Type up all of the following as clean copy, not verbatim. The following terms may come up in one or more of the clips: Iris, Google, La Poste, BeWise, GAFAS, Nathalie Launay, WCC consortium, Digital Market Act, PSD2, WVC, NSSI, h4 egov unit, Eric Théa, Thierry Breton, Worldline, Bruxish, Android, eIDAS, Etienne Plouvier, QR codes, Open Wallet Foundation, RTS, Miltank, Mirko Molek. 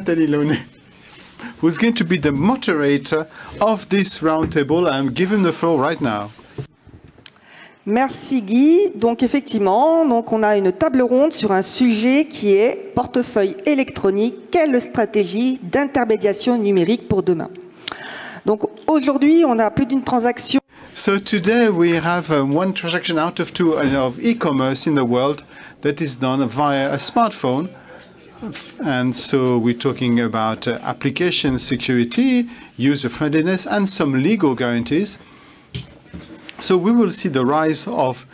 Nathalie Launay, who's going to be the moderator of this roundtable. I'm giving the floor right now. Merci Guy. Donc effectivement, on a une table ronde sur un sujet qui est portefeuille électronique, quelle stratégie d'intermédiation numérique pour demain. Donc aujourd'hui, on a plus d'une transaction. So today we have one transaction out of two of e-commerce in the world that is done via a smartphone. And so we're talking about application security, user friendliness and some legal guarantees. So we will see the rise of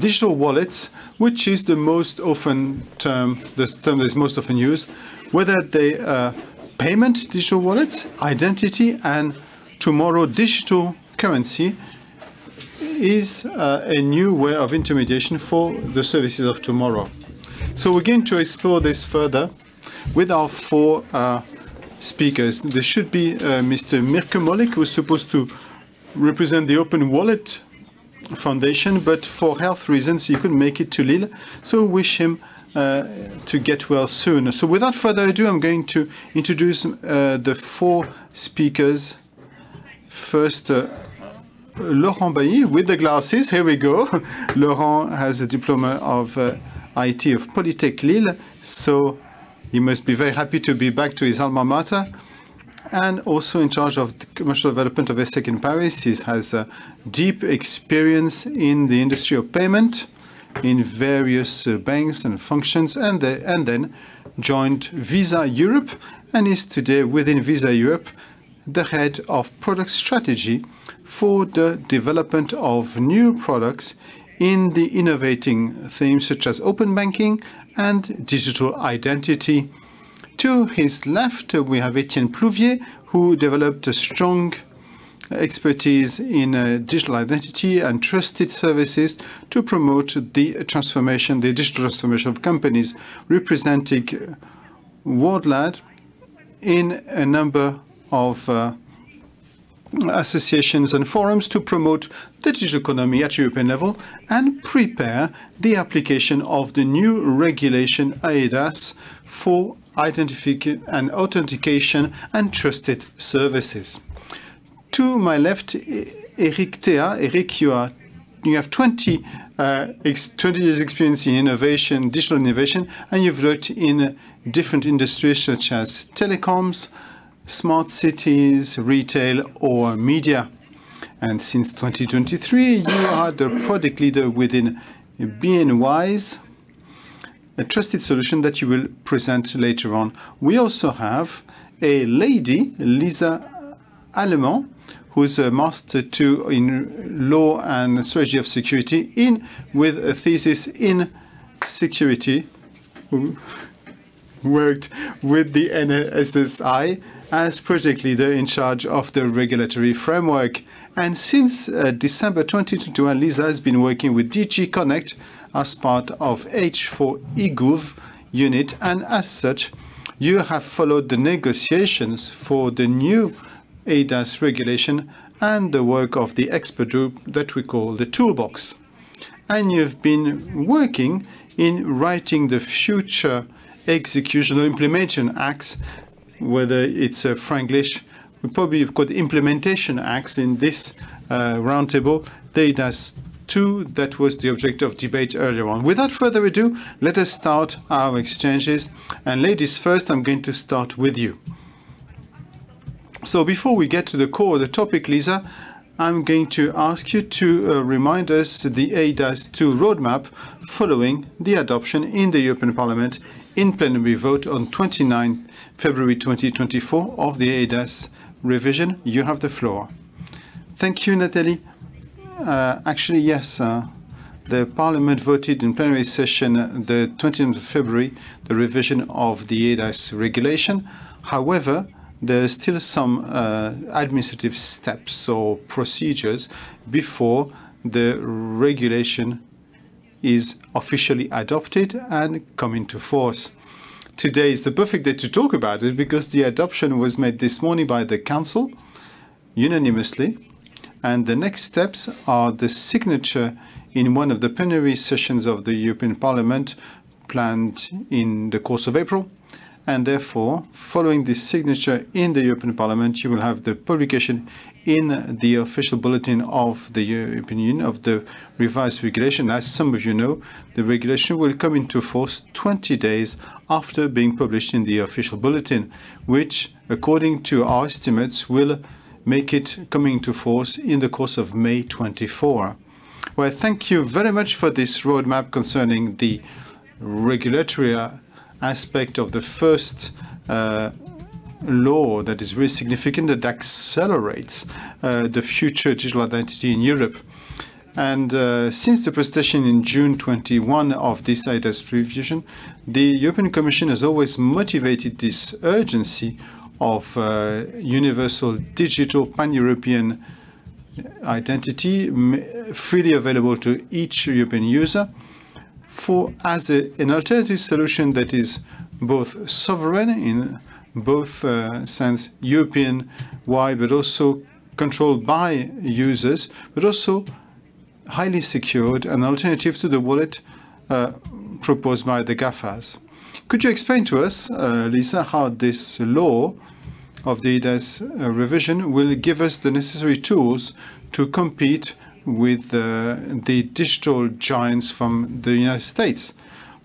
digital wallets, which is the most often term, the term that is most often used, whether they are payment digital wallets, identity, and tomorrow digital currency is a new way of intermediation for the services of tomorrow. So we're going to explore this further with our four speakers. There should be Mr. Mirko Molek, who is supposed to represent the Open Wallet Foundation, but for health reasons, he couldn't make it to Lille. So wish him to get well soon. So without further ado, I'm going to introduce the four speakers. First, Laurent Bailly with the glasses. Here we go. Laurent has a diploma of IT of Polytech Lille, so he must be very happy to be back to his alma mater. And also in charge of the commercial development of ESSEC in Paris. He has a deep experience in the industry of payment in various banks and functions, and then joined Visa Europe and is today within Visa Europe the head of product strategy for the development of new products in the innovating themes such as open banking and digital identity. To his left, we have Etienne Plouvier, who developed a strong expertise in digital identity and trusted services to promote the transformation, the digital transformation of companies, representing Worldline in a number of associations and forums to promote the digital economy at European level and prepare the application of the new regulation eIDAS for identification and authentication and trusted services. To my left, Eric Théa. Eric, you have 20 years experience in innovation, digital innovation, and you've worked in different industries such as telecoms, smart cities, retail, or media. And since 2023, you are the product leader within BNYs, a trusted solution that you will present later on. We also have a lady, Lisa Allemand, who is a Master 2 in Law and Strategy of Security with a thesis in security, who worked with the NSSI as project leader in charge of the regulatory framework. And since December 2021, Lisa has been working with dg connect as part of h4 egov unit, and as such you have followed the negotiations for the new eIDAS regulation and the work of the expert group that we call the toolbox. And you've been working in writing the future execution or implementation acts, whether it's a Franglish, we probably call implementation acts in this roundtable, the eIDAS 2, that was the object of debate earlier on. Without further ado, let us start our exchanges. And ladies first, I'm going to start with you. So before we get to the core of the topic, Lisa, I'm going to ask you to remind us the eIDAS 2 roadmap following the adoption in the European Parliament in plenary vote on 29 February 2024 of the eIDAS revision. You have the floor. Thank you, Nathalie. Actually, yes, the Parliament voted in plenary session the 20th of February the revision of the eIDAS regulation. However, there are still some administrative steps or procedures before the regulation is officially adopted and come into force. Today is the perfect day to talk about it because the adoption was made this morning by the Council unanimously, and the next steps are the signature in one of the plenary sessions of the European Parliament planned in the course of April, and therefore, following this signature in the European Parliament, you will have the publication in the official bulletin of the European Union of the revised regulation. As some of you know, the regulation will come into force 20 days after being published in the official bulletin, which, according to our estimates, will make it come into force in the course of May 24. Well, thank you very much for this roadmap concerning the regulatory aspect of the first law that is really significant, that accelerates the future digital identity in Europe. And since the presentation in June 21 of this eIDAS revision, the European Commission has always motivated this urgency of universal digital pan-European identity freely available to each European user for as an alternative solution that is both sovereign in both sense, European wide, but also controlled by users, but also highly secured, an alternative to the wallet proposed by the GAFAS. Could you explain to us, Lisa, how this law of the eIDAS revision will give us the necessary tools to compete with the digital giants from the United States?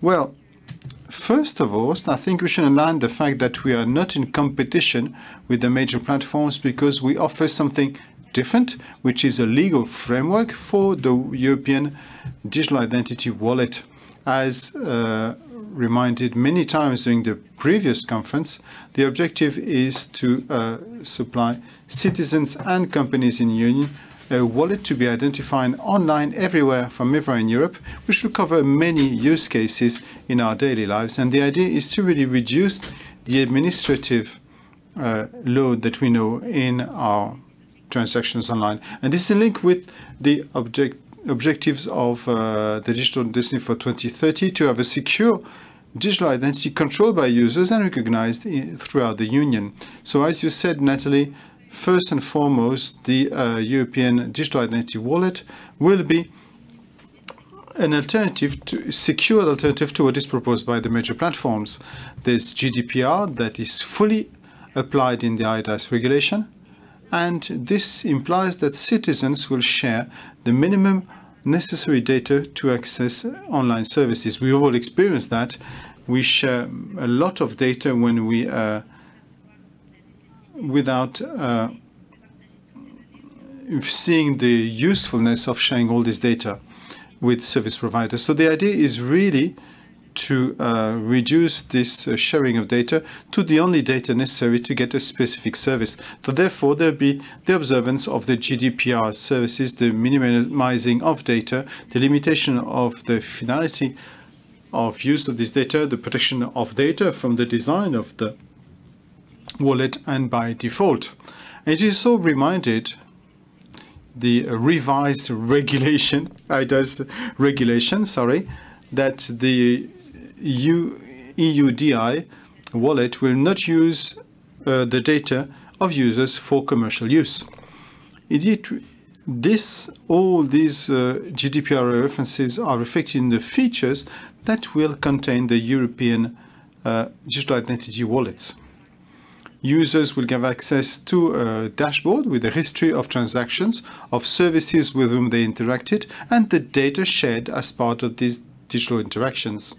Well, first of all, I think we should align the fact that we are not in competition with the major platforms, because we offer something different, which is a legal framework for the European digital identity wallet. As reminded many times during the previous conference, the objective is to supply citizens and companies in the Union a wallet to be identified online everywhere from everywhere in Europe, which will cover many use cases in our daily lives. And the idea is to really reduce the administrative load that we know in our transactions online. And this is a link with the objectives of the Digital Destiny for 2030, to have a secure digital identity controlled by users and recognized throughout the Union. So as you said, Nathalie, first and foremost, the European Digital Identity Wallet will be an alternative, to secure alternative to what is proposed by the major platforms. There's GDPR that is fully applied in the eIDAS regulation, and this implies that citizens will share the minimum necessary data to access online services. We've all experienced that. We share a lot of data when we without seeing the usefulness of sharing all this data with service providers. So the idea is really to reduce this sharing of data to the only data necessary to get a specific service. So therefore, there'll be the observance of the GDPR services, the minimizing of data, the limitation of the finality of use of this data, the protection of data from the design of the wallet and by default. It is so reminded the revised regulation, eIDAS regulation, sorry, that the EUDI wallet will not use the data of users for commercial use. Indeed, all these GDPR references are reflected in the features that will contain the European digital identity wallets. Users will have access to a dashboard with a history of transactions, of services with whom they interacted, and the data shared as part of these digital interactions.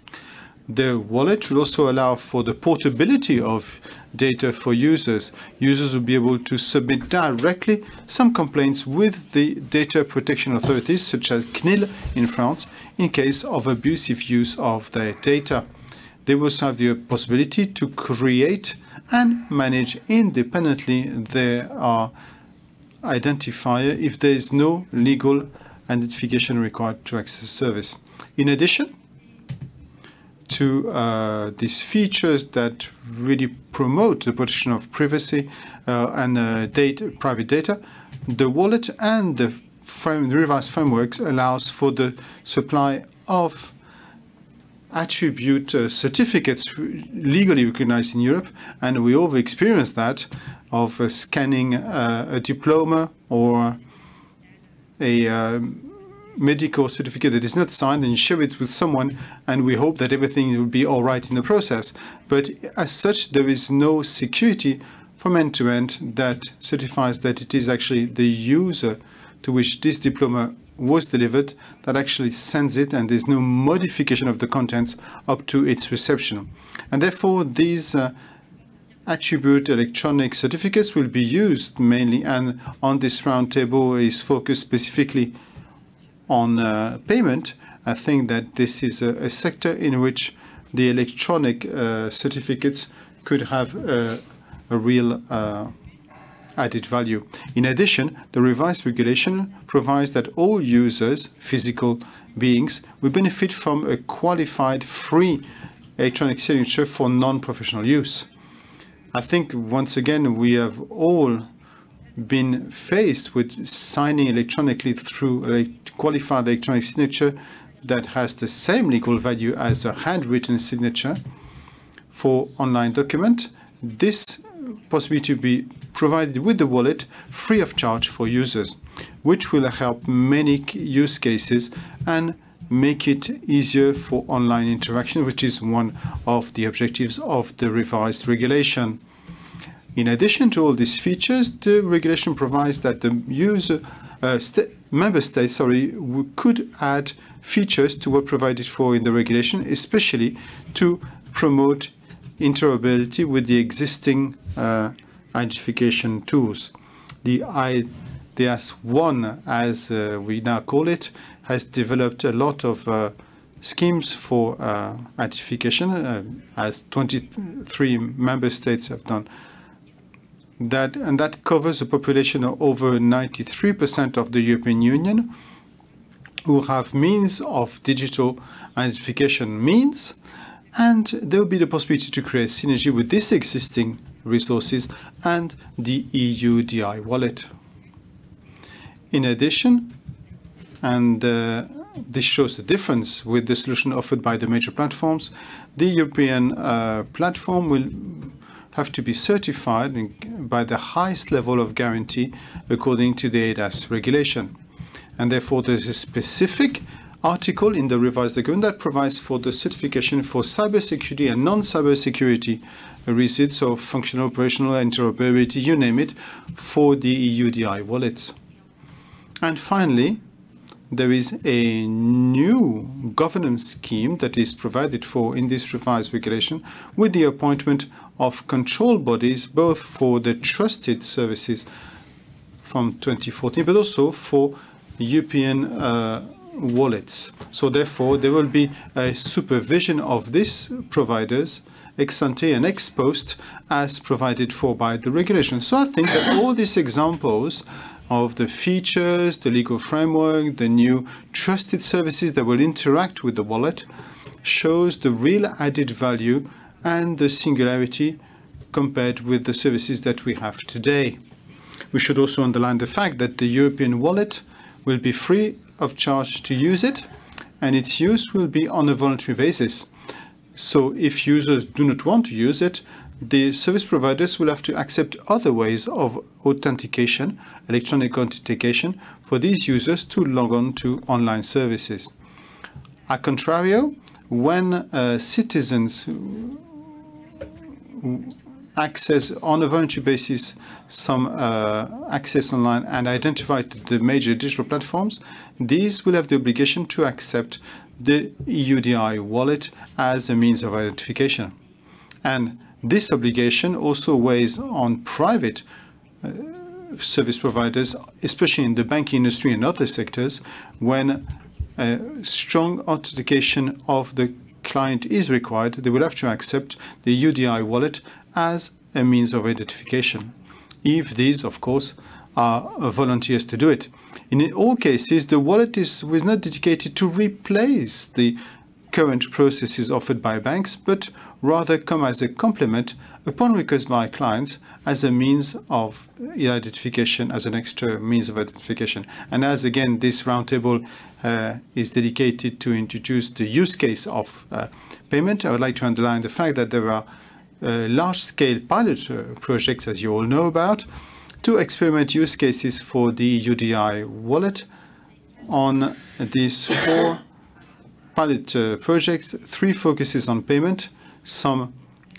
The wallet will also allow for the portability of data for users. Users will be able to submit directly some complaints with the data protection authorities, such as CNIL in France, in case of abusive use of their data. They will also have the possibility to create and manage independently their identifier if there is no legal identification required to access service. In addition to these features that really promote the protection of privacy and private data, the wallet and the revised framework allows for the supply of attribute certificates legally recognized in Europe, and we all experienced that, of scanning a diploma or a medical certificate that is not signed and you share it with someone, and we hope that everything will be all right in the process. But as such, there is no security from end to end that certifies that it is actually the user to which this diploma was delivered that actually sends it, and there's no modification of the contents up to its reception. And therefore, these attribute electronic certificates will be used mainly, and on this roundtable is focused specifically on payment. I think that this is a sector in which the electronic certificates could have a real added value. In addition, the revised regulation provides that all users, physical beings, will benefit from a qualified free electronic signature for non-professional use. I think once again we have all been faced with signing electronically through a qualified electronic signature that has the same legal value as a handwritten signature for online document. This possibility to be provided with the wallet free of charge for users, which will help many use cases and make it easier for online interaction, which is one of the objectives of the revised regulation. In addition to all these features, the regulation provides that the member states could add features to what provided for in the regulation, especially to promote interoperability with the existing identification tools. The eIDAS 1, as we now call it, has developed a lot of schemes for identification, as 23 member states have done that, and that covers a population of over 93% of the European Union who have means of digital identification means, and there will be the possibility to create synergy with these existing resources and the EUDI wallet. In addition, and this shows the difference with the solution offered by the major platforms, the European platform will have to be certified by the highest level of guarantee according to the eIDAS regulation. And therefore, there's a specific article in the revised agreement that provides for the certification for cybersecurity and non-cybersecurity reasons, so functional, operational, interoperability, you name it, for the EUDI wallets. And finally, there is a new governance scheme that is provided for in this revised regulation with the appointment of control bodies, both for the trusted services from 2014, but also for European wallets. So therefore, there will be a supervision of these providers ex ante and ex post as provided for by the regulation. So I think that all these examples of the features, the legal framework, the new trusted services that will interact with the wallet shows the real added value and the singularity compared with the services that we have today. We should also underline the fact that the European wallet will be free of charge to use it, and its use will be on a voluntary basis. So if users do not want to use it, the service providers will have to accept other ways of authentication, electronic authentication, for these users to log on to online services. A contrario, when citizens access on a voluntary basis some access online and identify the major digital platforms, these will have the obligation to accept the EUDI wallet as a means of identification. And this obligation also weighs on private service providers, especially in the banking industry and other sectors, when strong authentication of the client is required. They will have to accept the EUDI wallet as a means of identification, if these, of course, are volunteers to do it. In all cases, the wallet was not dedicated to replace the current processes offered by banks, but rather come as a complement upon request by clients as a means of identification, as an extra means of identification. And as again, this roundtable is dedicated to introduce the use case of payment, I would like to underline the fact that there are large-scale pilot projects, as you all know about, to experiment use cases for the EUDI wallet on these four pilot projects. Three focuses on payment. Some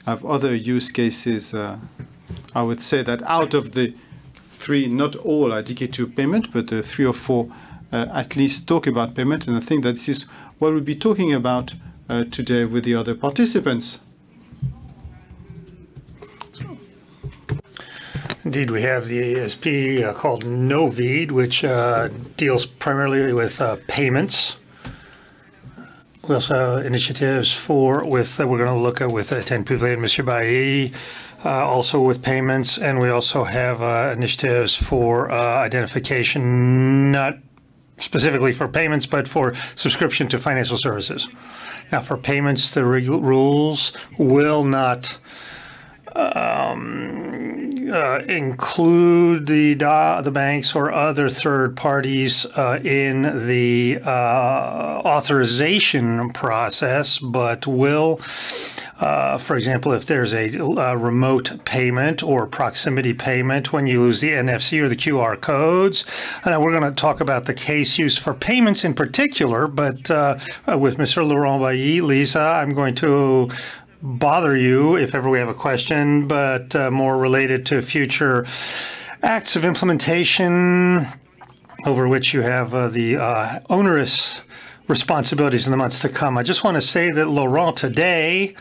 have other use cases. I would say that out of the three, not all are DK2 payment, but three or four at least talk about payment. And I think that this is what we'll be talking about today with the other participants. Indeed, we have the ASP called NOVID, which deals primarily with payments. We also have initiatives we're going to look at with Etienne Plouvier and Monsieur Bailly, also with payments, and we also have initiatives for identification, not specifically for payments, but for subscription to financial services. Now, for payments, the rules will not include the banks or other third parties in the authorization process, but will, for example, if there's a remote payment or proximity payment, when you use the NFC or the QR codes. And we're going to talk about the case use for payments in particular, but with Mr. Laurent Bailly, Lisa, I'm going to bother you if ever we have a question, but more related to future acts of implementation over which you have the onerous responsibilities in the months to come. I just want to say that Laurent today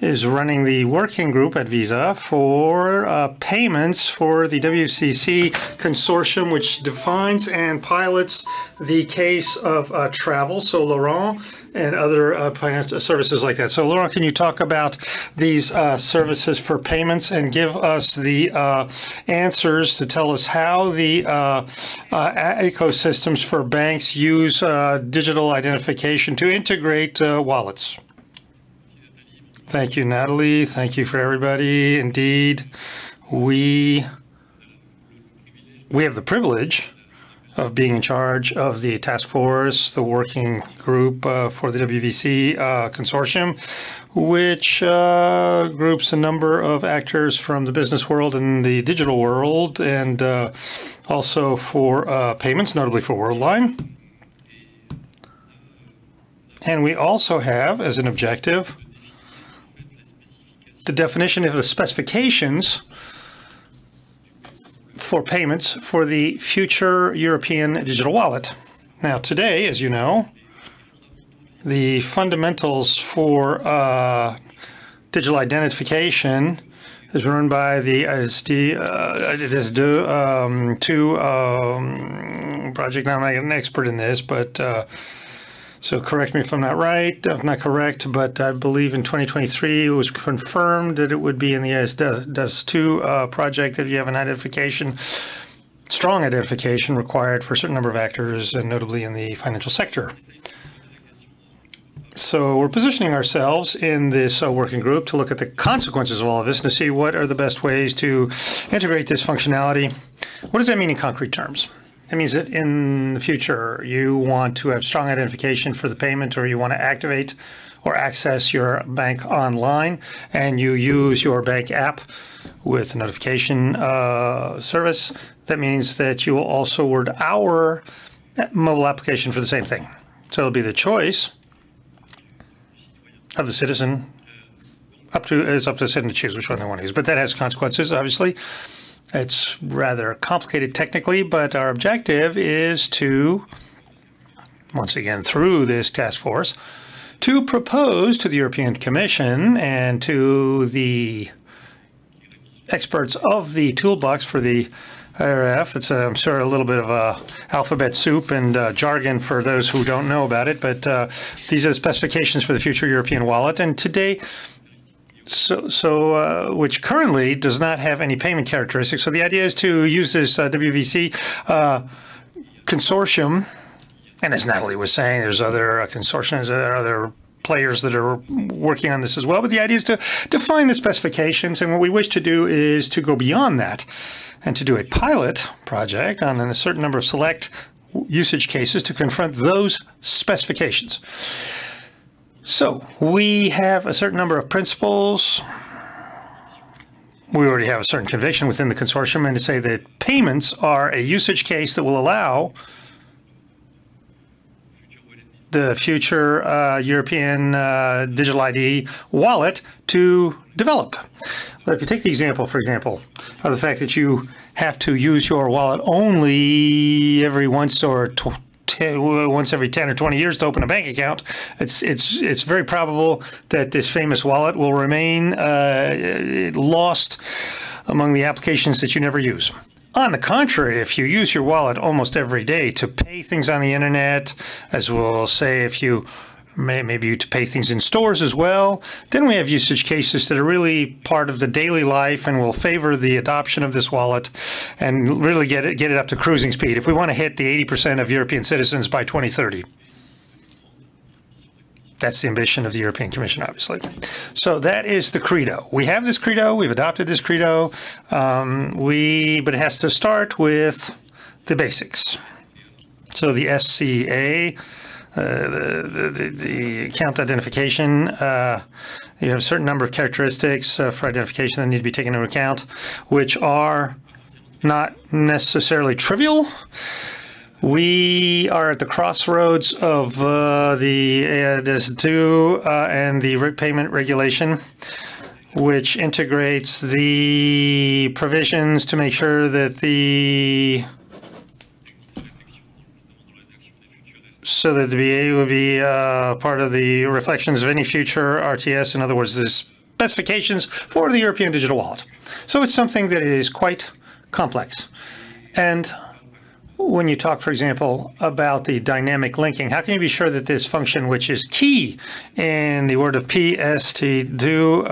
is running the working group at Visa for payments for the WCC consortium, which defines and pilots the case of travel. So Laurent and other financial services like that. So Laurent, can you talk about these services for payments and give us the answers to tell us how the ecosystems for banks use digital identification to integrate wallets? Thank you, Natalie. Thank you for everybody. Indeed, we have the privilege of being in charge of the task force, the working group for the WVC consortium, which groups a number of actors from the business world and the digital world, and also for payments, notably for Worldline. And we also have, as an objective, the definition of the specifications for payments for the future European digital wallet. Now today, as you know, the fundamentals for digital identification is run by the PSD2 project. Now, I'm not an expert in this, but so correct me if I'm not right, if not correct, but I believe in 2023 it was confirmed that it would be in the ESSEC project that you have an identification, strong identification required for a certain number of actors, and notably in the financial sector. So we're positioning ourselves in this working group to look at the consequences of all of this and to see what are the best ways to integrate this functionality. What does that mean in concrete terms? That means that in the future, you want to have strong identification for the payment, or you want to activate or access your bank online, and you use your bank app with a notification service. That means that you will also word our mobile application for the same thing. So it'll be the choice of the citizen. It's up to the citizen to choose which one they want to use, but that has consequences, obviously. It's rather complicated technically, but our objective is to, once again through this task force, to propose to the European Commission and to the experts of the toolbox for the IRF. It's, I'm sure, a little bit of alphabet soup and jargon for those who don't know about it, but these are the specifications for the future European wallet. And today, which currently does not have any payment characteristics. So the idea is to use this WVC consortium, and as Natalie was saying, there's other consortiums, there are other players that are working on this as well, but the idea is to define the specifications, and what we wish to do is to go beyond that and to do a pilot project on a certain number of select usage cases to confront those specifications. So we have a certain number of principles. We already have a certain conviction within the consortium, and to say that payments are a usage case that will allow the future European digital ID wallet to develop. But if you take the example, for example, of the fact that you have to use your wallet only every once or once every 10 or 20 years to open a bank account, it's very probable that this famous wallet will remain lost among the applications that you never use. On the contrary, if you use your wallet almost every day to pay things on the internet, as we'll say, if you maybe to pay things in stores as well, then we have usage cases that are really part of the daily life and will favor the adoption of this wallet and really get it up to cruising speed if we want to hit the 80% of European citizens by 2030. That's the ambition of the European Commission, obviously. So that is the credo. We have this credo. We've adopted this credo. But it has to start with the basics. So the SCA, the account identification, you have a certain number of characteristics for identification that need to be taken into account, which are not necessarily trivial. We are at the crossroads of the PSD2 and the payment regulation, which integrates the provisions to make sure that the BA will be part of the reflections of any future RTS, in other words, the specifications for the European Digital Wallet. So it's something that is quite complex. And when you talk, for example, about the dynamic linking, how can you be sure that this function, which is key in the word of PSD2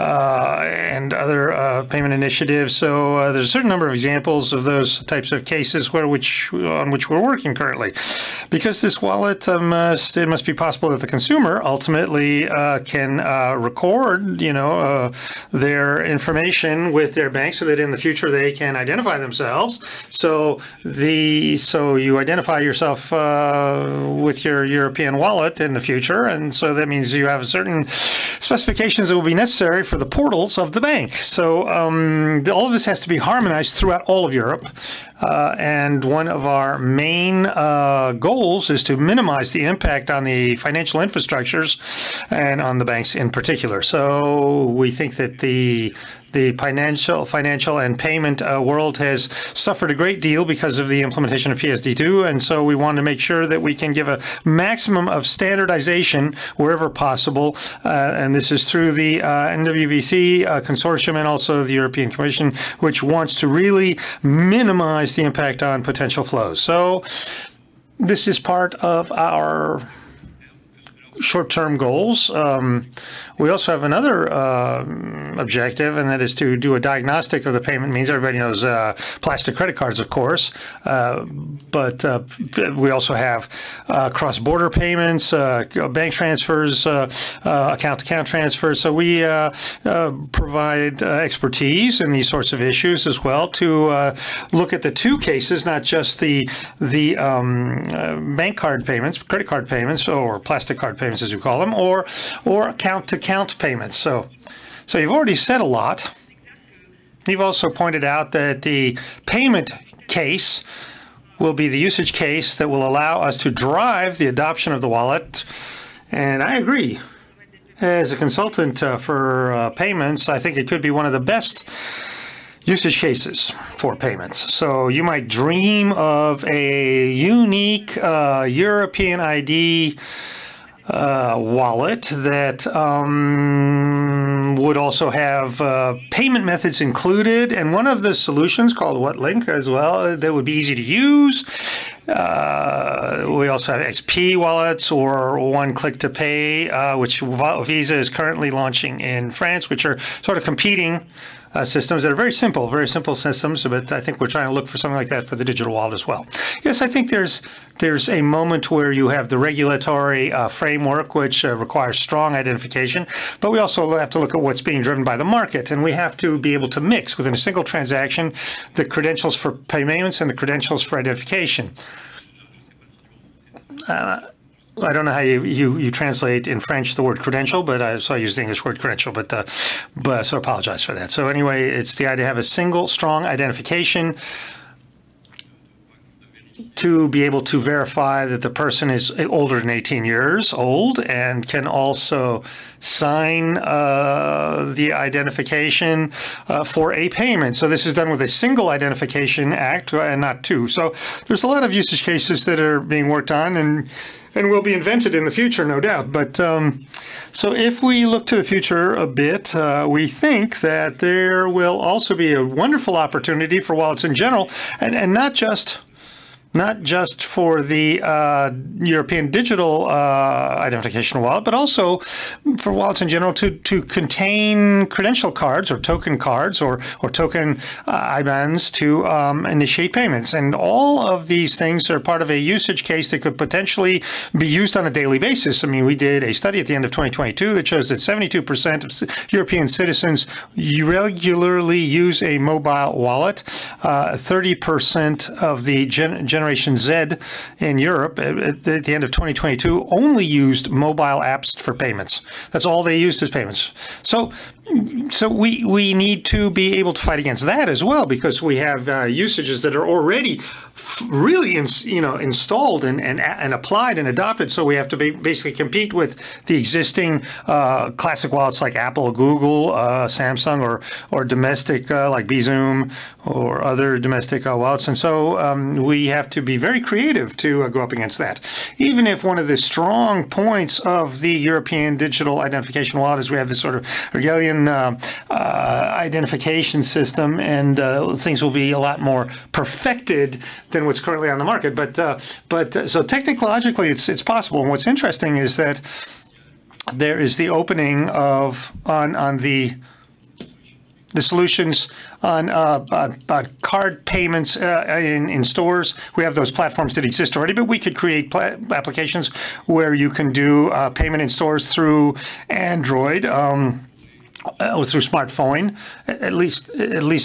and other payment initiatives? So there's a certain number of examples of those types of cases on which we're working currently. Because this wallet it must be possible that the consumer ultimately can record, their information with their bank, so that in the future they can identify themselves. So you identify yourself with your European wallet in the future, and so that means you have certain specifications that will be necessary for the portals of the bank. So all of this has to be harmonized throughout all of Europe, and one of our main goals is to minimize the impact on the financial infrastructures and on the banks in particular. So we think that the financial and payment world has suffered a great deal because of the implementation of PSD2, and so we want to make sure that we can give a maximum of standardization wherever possible, and this is through the NWVC consortium and also the European Commission, which wants to really minimize the impact on potential flows. So this is part of our short-term goals. We also have another objective, and that is to do a diagnostic of the payment means. Everybody knows plastic credit cards, of course, but we also have cross-border payments, bank transfers, account-to-account transfers. So we provide expertise in these sorts of issues as well to look at the two cases, not just the bank card payments, credit card payments, or plastic card payments, as you call them, or account-to-account payments. So you've already said a lot. You've also pointed out that the payment case will be the usage case that will allow us to drive the adoption of the wallet, and I agree. As a consultant for payments, I think it could be one of the best usage cases for payments. So you might dream of a unique European ID wallet that would also have payment methods included, and one of the solutions called WhatLink as well that would be easy to use. We also have XP wallets or one-click to pay, which Visa is currently launching in France, which are sort of competing systems that are very simple systems, but I think we're trying to look for something like that for the digital wallet as well. Yes, I think there's a moment where you have the regulatory framework, which requires strong identification, but we also have to look at what's being driven by the market, and we have to be able to mix within a single transaction the credentials for payments and the credentials for identification. I don't know how you translate in French the word credential, but I use the English word credential, but so I apologize for that. So anyway, it's the idea to have a single strong identification to be able to verify that the person is older than 18 years old and can also sign the identification for a payment. So this is done with a single identification act and not two. So there's a lot of usage cases that are being worked on and will be invented in the future, no doubt. But so if we look to the future a bit, we think that there will also be a wonderful opportunity for wallets in general, and not just for the European digital identification wallet, but also for wallets in general to contain credential cards or token cards or token IBANs to initiate payments. And all of these things are part of a usage case that could potentially be used on a daily basis. I mean, we did a study at the end of 2022 that shows that 72% of European citizens regularly use a mobile wallet. 30% of the Generation Z in Europe at the end of 2022 only used mobile apps for payments. That's all they used as payments. So we need to be able to fight against that as well, because we have usages that are already really installed and applied and adopted. So we have to basically compete with the existing classic wallets like Apple, Google, Samsung, or domestic like Bzoom or other domestic wallets. And so we have to be very creative to go up against that. Even if one of the strong points of the European digital identification wallet is we have this sort of Hegelian identification system, and things will be a lot more perfected than what's currently on the market. But so technologically, it's possible. And what's interesting is that there is the opening of on the solutions on card payments in stores. We have those platforms that exist already, but we could create applications where you can do payment in stores through Android. Through smartphone, at least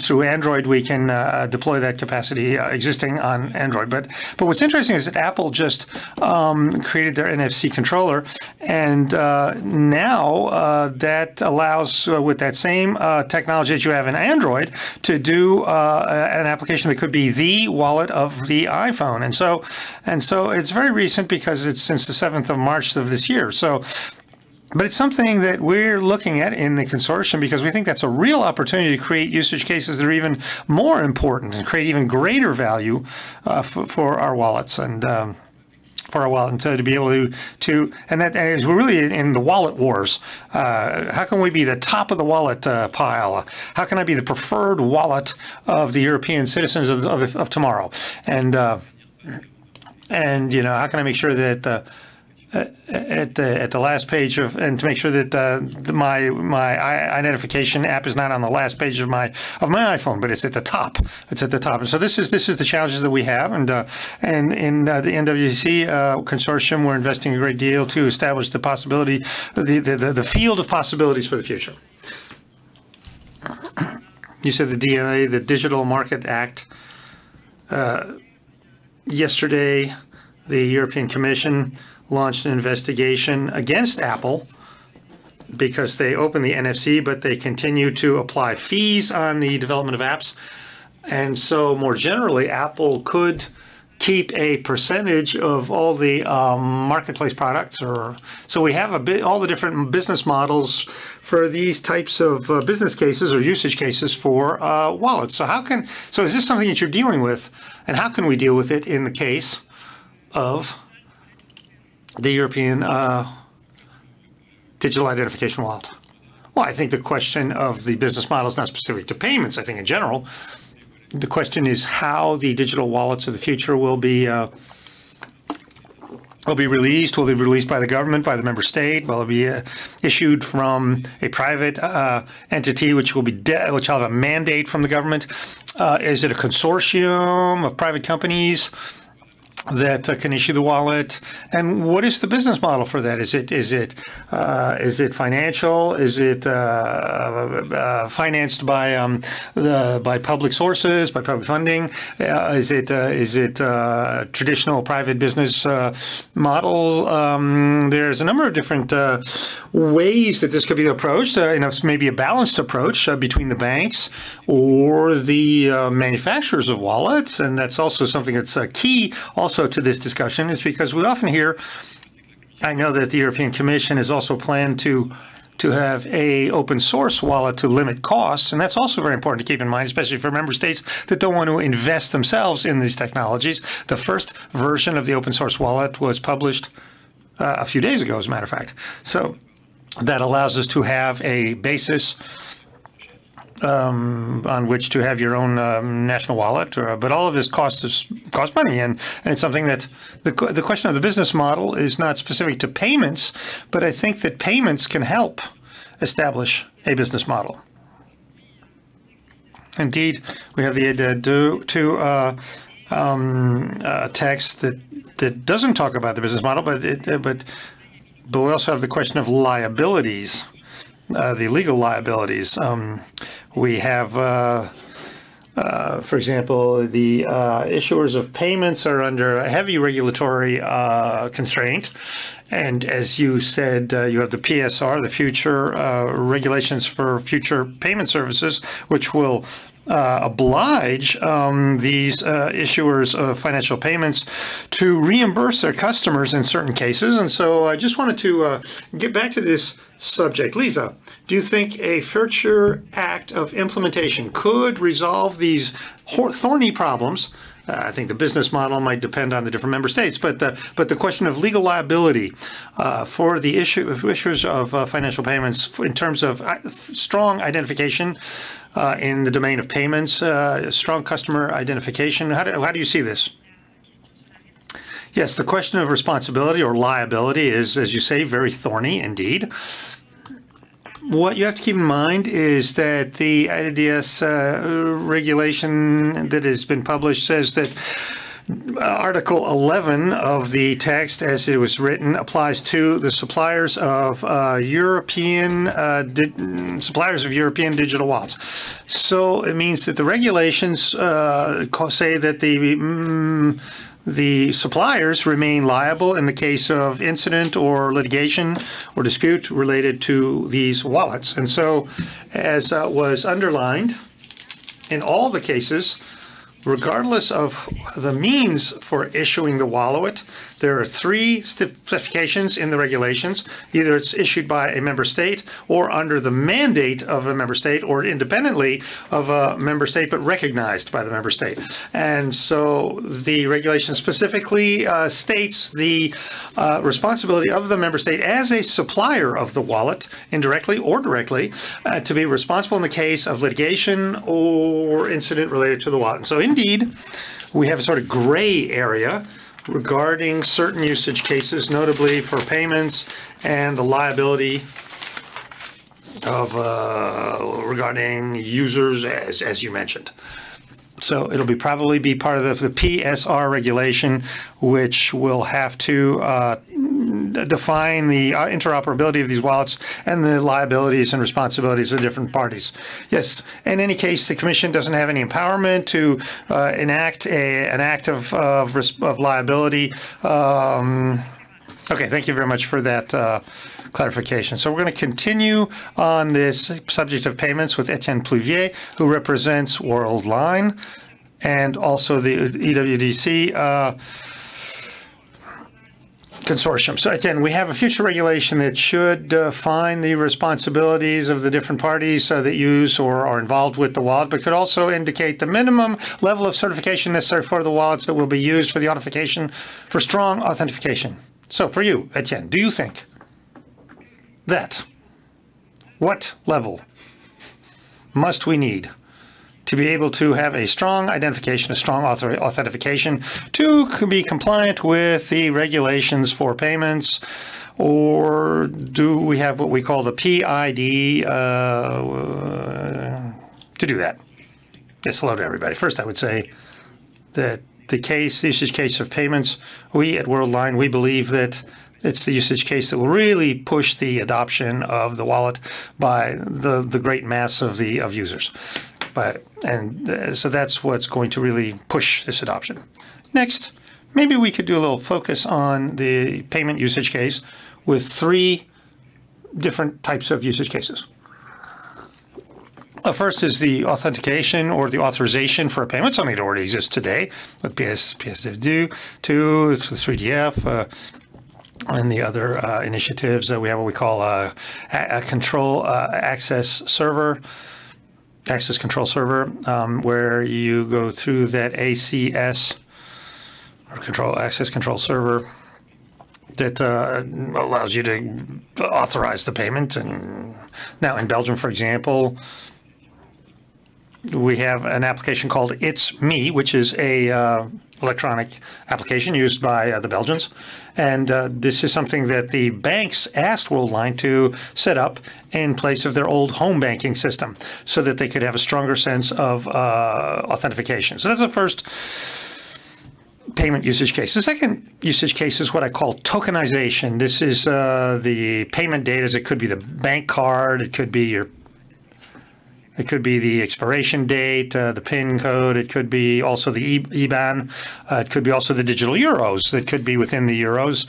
through Android, we can deploy that capacity existing on Android. But what's interesting is that Apple just created their NFC controller, and now that allows with that same technology that you have in Android to do an application that could be the wallet of the iPhone. And so it's very recent because it's since the 7th of March of this year. So. But it's something that we're looking at in the consortium because we think that's a real opportunity to create usage cases that are even more important and create even greater value for our wallets and for a while, and so to be able to and we're really in the wallet wars. How can we be the top of the wallet pile? How can I be the preferred wallet of the European citizens of tomorrow? And you know, how can I make sure that at the last page of, and to make sure that my identification app is not on the last page of my iPhone, but it's at the top. It's at the top. And so this is the challenges that we have. And in the NWC consortium, we're investing a great deal to establish the possibility, the field of possibilities for the future. You said the DMA, the Digital Market Act. Yesterday, the European Commission launched an investigation against Apple because they opened the NFC, but they continue to apply fees on the development of apps. And so more generally, Apple could keep a percentage of all the marketplace products. So we have all the different business models for these types of business cases or usage cases for wallets. So so is this something that you're dealing with? And how can we deal with it in the case of the European digital identification wallet? Well, I think the question of the business model is not specific to payments. I think in general, the question is how the digital wallets of the future will be released. Will they be released by the government, by the member state? Will it be issued from a private entity, which will have a mandate from the government? Is it a consortium of private companies? that can issue the wallet, and what is the business model for that? Is it financial? Is it financed by public sources, by public funding? Is it traditional private business models? There's a number of different ways that this could be approached, in maybe a balanced approach between the banks or the manufacturers of wallets, and that's also something that's key. Also to this discussion is because we often hear, I know that the European Commission has also planned to have a open source wallet to limit costs, and that's also very important to keep in mind, especially for member states that don't want to invest themselves in these technologies. The first version of the open source wallet was published a few days ago, as a matter of fact. So that allows us to have a basis on which to have your own national wallet, but all of this costs money, and it's something that the question of the business model is not specific to payments, but I think that payments can help establish a business model. Indeed, we have the EIDAS text that doesn't talk about the business model, but we also have the question of liabilities. The legal liabilities. We have, for example, the issuers of payments are under a heavy regulatory constraint. And as you said, you have the PSR, the future regulations for future payment services, which will oblige these issuers of financial payments to reimburse their customers in certain cases. And so I just wanted to get back to this subject. Lisa, do you think a future act of implementation could resolve these thorny problems? I think the business model might depend on the different member states, but the question of legal liability for the issuers of financial payments in terms of strong identification in the domain of payments, strong customer identification. How do you see this? Yes, the question of responsibility or liability is, as you say, very thorny indeed. What you have to keep in mind is that the EIDAS regulation that has been published says that Article 11 of the text, as it was written, applies to the suppliers of European digital wallets. So it means that the regulations say that the suppliers remain liable in the case of incident or litigation or dispute related to these wallets. And so, as was underlined, in all the cases, regardless of the means for issuing the wallet, there are three specifications in the regulations. Either it's issued by a member state or under the mandate of a member state or independently of a member state, but recognized by the member state. And so the regulation specifically states the responsibility of the member state as a supplier of the wallet, indirectly or directly, to be responsible in the case of litigation or incident related to the wallet. And so indeed, we have a sort of gray area regarding certain usage cases, notably for payments and the liability of regarding users, as you mentioned. So it'll be probably be part of the PSR regulation, which will have to define the interoperability of these wallets and the liabilities and responsibilities of different parties. Yes, in any case, the Commission doesn't have any empowerment to enact an act of liability. Okay, thank you very much for that clarification. So we're going to continue on this subject of payments with Etienne Plouvier, who represents Worldline and also the EWDC consortium. So again, we have a future regulation that should define the responsibilities of the different parties that use or are involved with the wallet, but could also indicate the minimum level of certification necessary for the wallets that will be used for the authentication, for strong authentication. So for you, Etienne, do you think that what level must we need to be able to have a strong identification, a strong authentication to be compliant with the regulations for payments? Or do we have what we call the PID to do that? Yes, hello to everybody. First, I would say that the case, the usage case of payments, we at Worldline, we believe that it's the usage case that will really push the adoption of the wallet by the great mass of users. So that's what's going to really push this adoption. Next, maybe we could do a little focus on the payment usage case with three different types of usage cases. First is the authentication or the authorization for a payment, something that already exists today with PSD2, 3DF, and the other initiatives. We have what we call a control access control server, where you go through that ACS or control access control server that allows you to authorize the payment. And now in Belgium, for example, we have an application called It's Me, which is a electronic application used by the Belgians. And this is something that the banks asked Worldline to set up in place of their old home banking system so that they could have a stronger sense of authentication. So that's the first payment usage case. The second usage case is what I call tokenization. This is the payment data. It could be the bank card, it could be your it could be the expiration date, the PIN code. It could be also the IBAN. It could be also the digital euros that could be within the euros,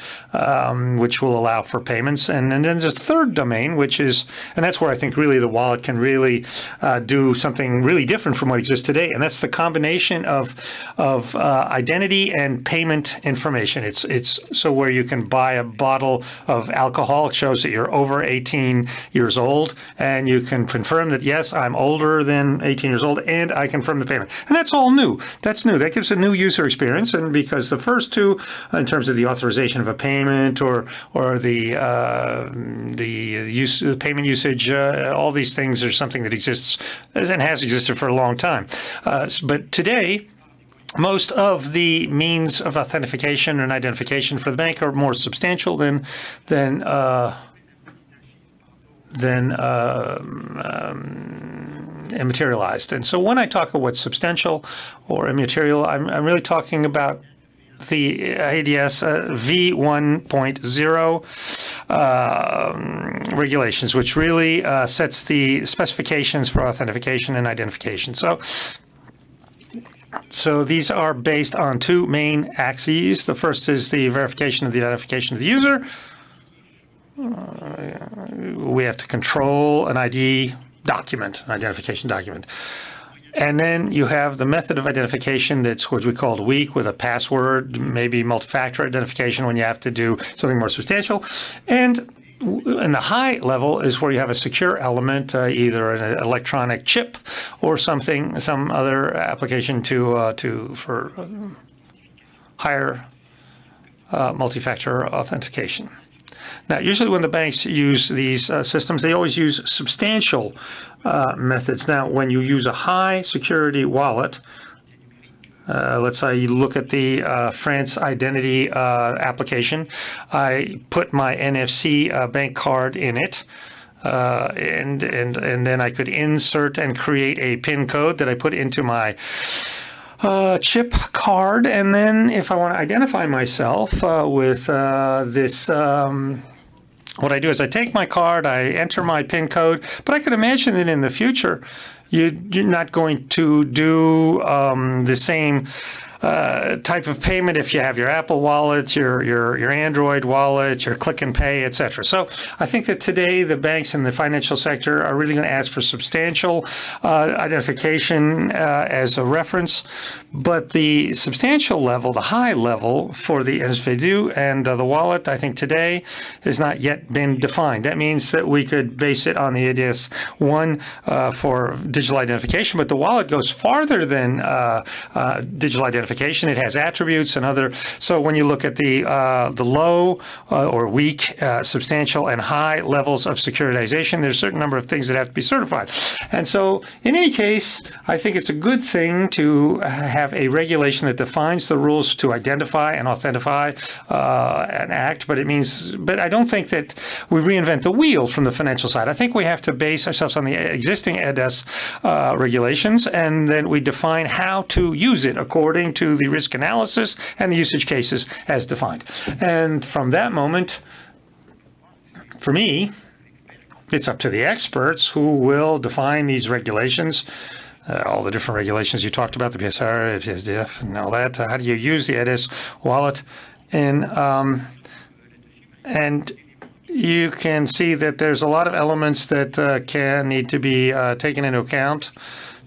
which will allow for payments. And then there's a third domain, which is, and that's where I think really the wallet can really do something really different from what exists today. And that's the combination of identity and payment information. It's so where you can buy a bottle of alcohol. It shows that you're over 18 years old, and you can confirm that, yes, I'm older than 18 years old, and I confirm the payment. And that's all new. That's new. That gives a new user experience. And because the first two, in terms of the authorization of a payment or the payment usage, all these things are something that exists and has existed for a long time. But today, most of the means of authentication and identification for the bank are more substantial than immaterialized. And so when I talk about what's substantial or immaterial, I'm really talking about the ADS V1.0 regulations, which really sets the specifications for authentication and identification. So these are based on two main axes. The first is the verification of the identification of the user. We have to control an ID document, an identification document. And then you have the method of identification that's what we call weak, with a password, maybe multi-factor identification when you have to do something more substantial. And the high level is where you have a secure element, either an electronic chip or something, some other application for higher multi-factor authentication. Now, usually when the banks use these systems, they always use substantial methods. Now, when you use a high security wallet, let's say you look at the France identity application. I put my NFC bank card in it. And then I could insert and create a PIN code that I put into my chip card, and then if I want to identify myself with this, what I do is I take my card, I enter my PIN code, but I could imagine that in the future, you're not going to do the same type of payment if you have your Apple wallet, your Android wallet, your click and pay, etc. So I think that today the banks and the financial sector are really going to ask for substantial identification as a reference, but the substantial level, the high level for the NSFDU and the wallet, I think today has not yet been defined. That means that we could base it on the EIDAS 1 for digital identification, but the wallet goes farther than digital identification. It has attributes and other. So when you look at the low or weak, substantial and high levels of securitization, there's a certain number of things that have to be certified. And so in any case, I think it's a good thing to have a regulation that defines the rules to identify and authentify an act. But I don't think that we reinvent the wheel from the financial side. I think we have to base ourselves on the existing EIDAS regulations, and then we define how to use it according to to the risk analysis and the usage cases as defined. And from that moment, for me, it's up to the experts who will define these regulations, all the different regulations you talked about, the PSR, PSDF, and all that. How do you use the eIDAS wallet? And you can see that there's a lot of elements that can need to be taken into account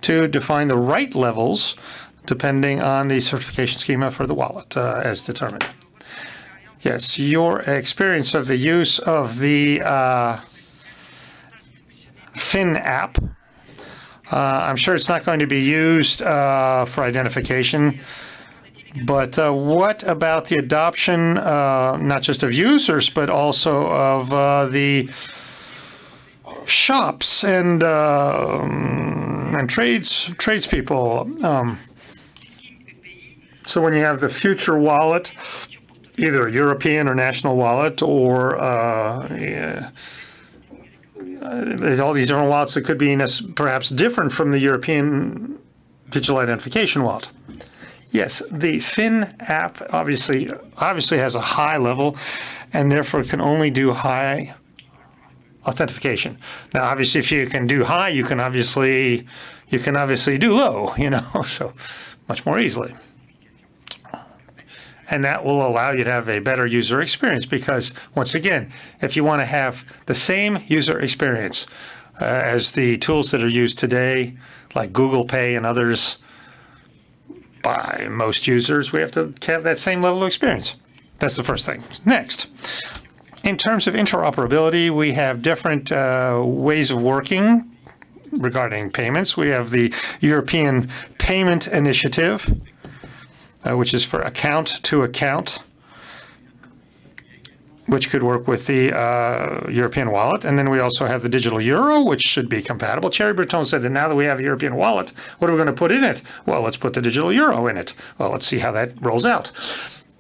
to define the right levels depending on the certification schema for the wallet as determined. Yes, your experience of the use of the Fin app. I'm sure it's not going to be used for identification, but what about the adoption, not just of users, but also of the shops and tradespeople? So when you have the future wallet, either a European or national wallet, or there's all these different wallets that could be perhaps different from the European digital identification wallet. Yes, the Fin app obviously has a high level and therefore can only do high authentication. Now, obviously, if you can do high, you can obviously do low, you know, so much more easily. And that will allow you to have a better user experience because, once again, if you want to have the same user experience as the tools that are used today, like Google Pay and others, by most users, we have to have that same level of experience. That's the first thing. Next, in terms of interoperability, we have different ways of working regarding payments. We have the European Payment Initiative, which is for account to account, which could work with the European wallet. And then we also have the digital euro, which should be compatible. Thierry Breton said that now that we have a European wallet, what are we going to put in it? Well, let's put the digital euro in it. Well, let's see how that rolls out.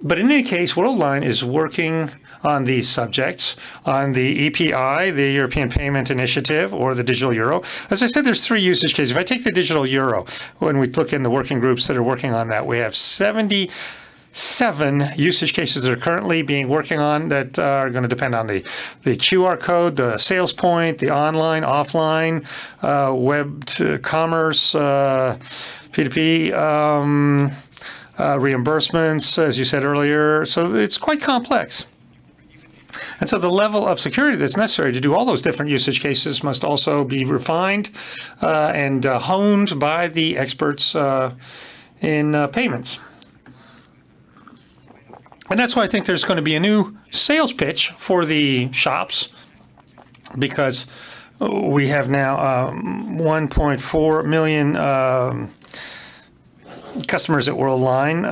But in any case, Worldline is working on these subjects, on the EPI, the European Payment Initiative, or the digital euro. As I said, there's three usage cases. If I take the digital euro, when we look in the working groups that are working on that, we have 77 usage cases that are currently being working on that are going to depend on the QR code, the sales point, the online, offline, web to commerce, P2P, reimbursements, as you said earlier. So it's quite complex. And so the level of security that's necessary to do all those different usage cases must also be refined and honed by the experts in payments. And that's why I think there's going to be a new sales pitch for the shops, because we have now 1.4 million customers at Worldline,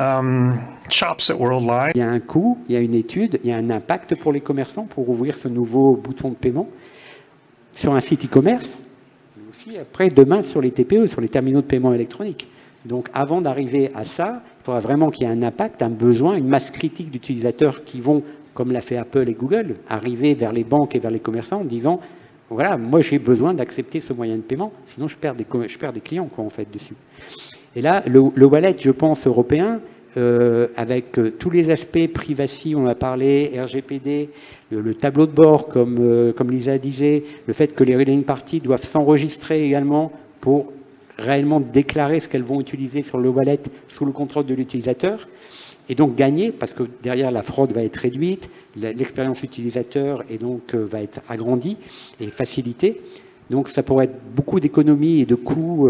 shops at Worldline. Il y a un coût, il y a une étude, il y a un impact pour les commerçants pour ouvrir ce nouveau bouton de paiement sur un site e-commerce, mais aussi après demain sur les TPE, sur les terminaux de paiement électronique. Donc avant d'arriver à ça, il faudra vraiment qu'il y ait un impact, un besoin, une masse critique d'utilisateurs qui vont, comme l'a fait Apple et Google, arriver vers les banques et vers les commerçants en disant « voilà, moi j'ai besoin d'accepter ce moyen de paiement, sinon je perds des clients quoi, en fait, dessus ». Et là, le wallet, je pense, européen, avec tous les aspects privacy, on a parlé, RGPD, le tableau de bord, comme Lisa disait, le fait que les relating parties doivent s'enregistrer également pour réellement déclarer ce qu'elles vont utiliser sur le wallet sous le contrôle de l'utilisateur, et donc gagner, parce que derrière, la fraude va être réduite, l'expérience utilisateur et donc va être agrandie et facilitée. Donc ça pourrait être beaucoup d'économies et de coûts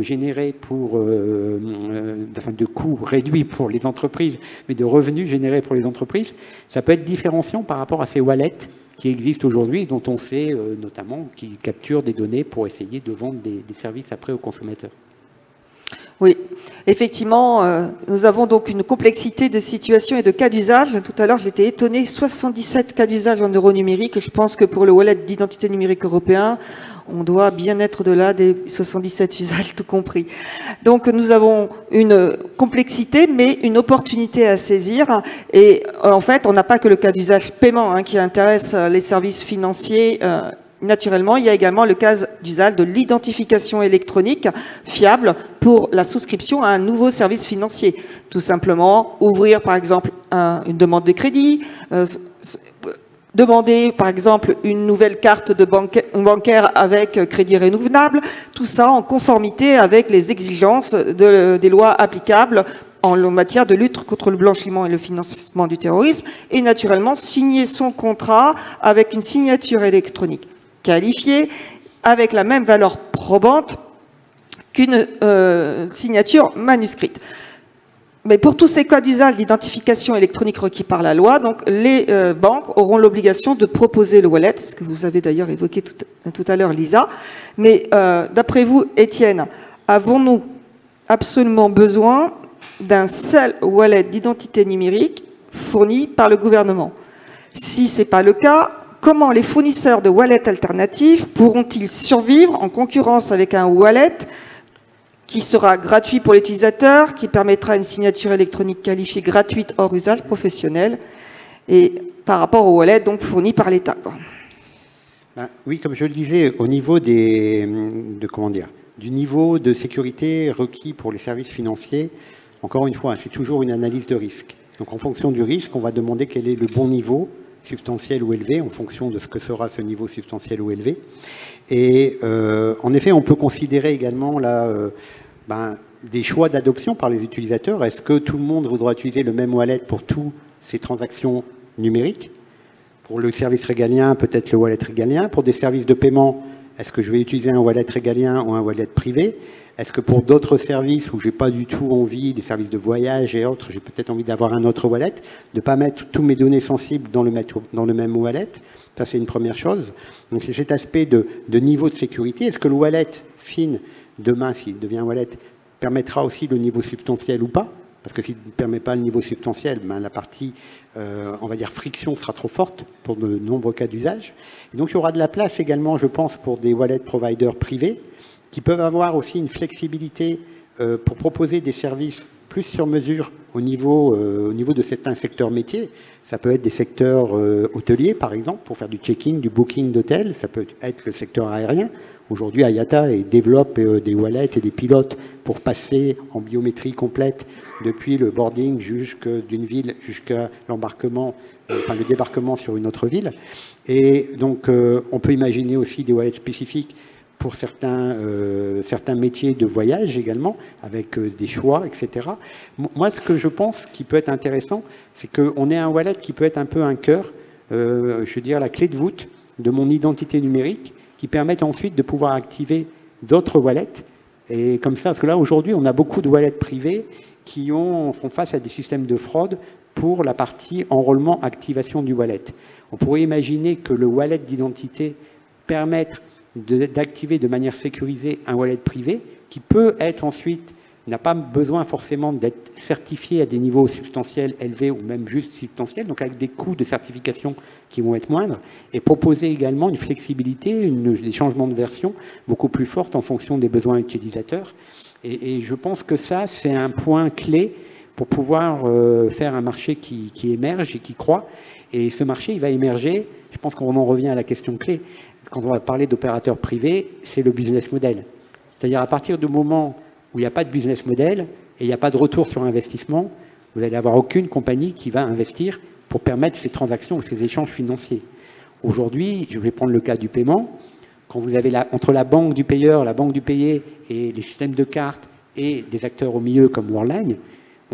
générés pour, enfin de coûts réduits pour les entreprises, mais de revenus générés pour les entreprises. Ça peut être différenciant par rapport à ces wallets qui existent aujourd'hui, dont on sait notamment qu'ils capturent des données pour essayer de vendre des services après aux consommateurs. Oui, effectivement, nous avons donc une complexité de situations et de cas d'usage. Tout à l'heure, j'étais étonnée, 77 cas d'usage en euro numérique. Je pense que pour le wallet d'identité numérique européen, on doit bien être de là des 77 usages, tout compris. Donc, nous avons une complexité, mais une opportunité à saisir. Et en fait, on n'a pas que le cas d'usage paiement hein, qui intéresse les services financiers Naturellement, il y a également le cas du ZAL de l'identification électronique fiable pour la souscription à un nouveau service financier. Tout simplement, ouvrir par exemple une demande de crédit, demander par exemple une nouvelle carte de bancaire avec crédit renouvelable, tout ça en conformité avec les exigences des lois applicables en matière de lutte contre le blanchiment et le financement du terrorisme, et naturellement signer son contrat avec une signature électronique qualifiée, avec la même valeur probante qu'une signature manuscrite. Mais pour tous ces cas d'usage d'identification électronique requis par la loi, donc les banques auront l'obligation de proposer le wallet, ce que vous avez d'ailleurs évoqué tout à l'heure, Lisa. Mais d'après vous, Étienne, avons-nous absolument besoin d'un seul wallet d'identité numérique fourni par le gouvernement? Si ce n'est pas le cas, comment les fournisseurs de wallets alternatifs pourront-ils survivre en concurrence avec un wallet qui sera gratuit pour l'utilisateur, qui permettra une signature électronique qualifiée gratuite hors usage professionnel, et par rapport au wallet donc fourni par l'État? Oui, comme je le disais, au niveau du niveau de sécurité requis pour les services financiers, encore une fois, c'est toujours une analyse de risque. Donc en fonction du risque, on va demander quel est le bon niveau, substantiel ou élevé, en fonction de ce que sera ce niveau substantiel ou élevé. Et en effet, on peut considérer également là, des choix d'adoption par les utilisateurs. Est-ce que tout le monde voudra utiliser le même wallet pour toutes ces transactions numériques? Pour le service régalien, peut-être le wallet régalien. Pour des services de paiement, est-ce que je vais utiliser un wallet régalien ou un wallet privé? Est-ce que pour d'autres services où j'ai pas du tout envie, des services de voyage et autres, j'ai peut-être envie d'avoir un autre wallet, de pas mettre tous mes données sensibles dans le même wallet? Ça, c'est une première chose. Donc, c'est cet aspect de niveau de sécurité. Est-ce que le wallet fine, demain, s'il devient un wallet, permettra aussi le niveau substantiel ou pas? Parce que s'il ne permet pas le niveau substantiel, la partie, on va dire, friction sera trop forte pour de nombreux cas d'usage. Et donc, il y aura de la place également, je pense, pour des wallet providers privés qui peuvent avoir aussi une flexibilité pour proposer des services plus sur mesure au niveau de certains secteurs métiers. Ça peut être des secteurs hôteliers, par exemple, pour faire du check-in, du booking d'hôtel. Ça peut être le secteur aérien. Aujourd'hui, IATA développe des wallets et des pilotes pour passer en biométrie complète depuis le boarding d'une ville jusqu'à l'embarquement, enfin le débarquement sur une autre ville. Et donc, on peut imaginer aussi des wallets spécifiques pour certains métiers de voyage également, avec des choix, etc. Moi, ce que je pense qui peut être intéressant, c'est qu'on ait un wallet qui peut être un peu un cœur, je veux dire la clé de voûte de mon identité numérique, qui permette ensuite de pouvoir activer d'autres wallets. Et comme ça, parce que là, aujourd'hui, on a beaucoup de wallets privés qui font face à des systèmes de fraude pour la partie enrôlement-activation du wallet. On pourrait imaginer que le wallet d'identité permette d'activer de manière sécurisée un wallet privé qui peut être ensuite, n'a pas besoin forcément d'être certifié à des niveaux substantiels élevés ou même juste substantiels, donc avec des coûts de certification qui vont être moindres, et proposer également une flexibilité, des changements de version beaucoup plus fortes en fonction des besoins utilisateurs. Et je pense que ça, c'est un point clé pour pouvoir faire un marché qui émerge et qui croît. Et ce marché, il va émerger, je pense qu'on en revient à la question clé, quand on va parler d'opérateurs privés, c'est le business model. C'est-à-dire à partir du moment où il n'y a pas de business model et il n'y a pas de retour sur investissement, vous n'allez avoir aucune compagnie qui va investir pour permettre ces transactions ou ces échanges financiers. Aujourd'hui, je vais prendre le cas du paiement. Quand vous avez entre la banque du payeur, la banque du payé et les systèmes de cartes et des acteurs au milieu comme Worldline,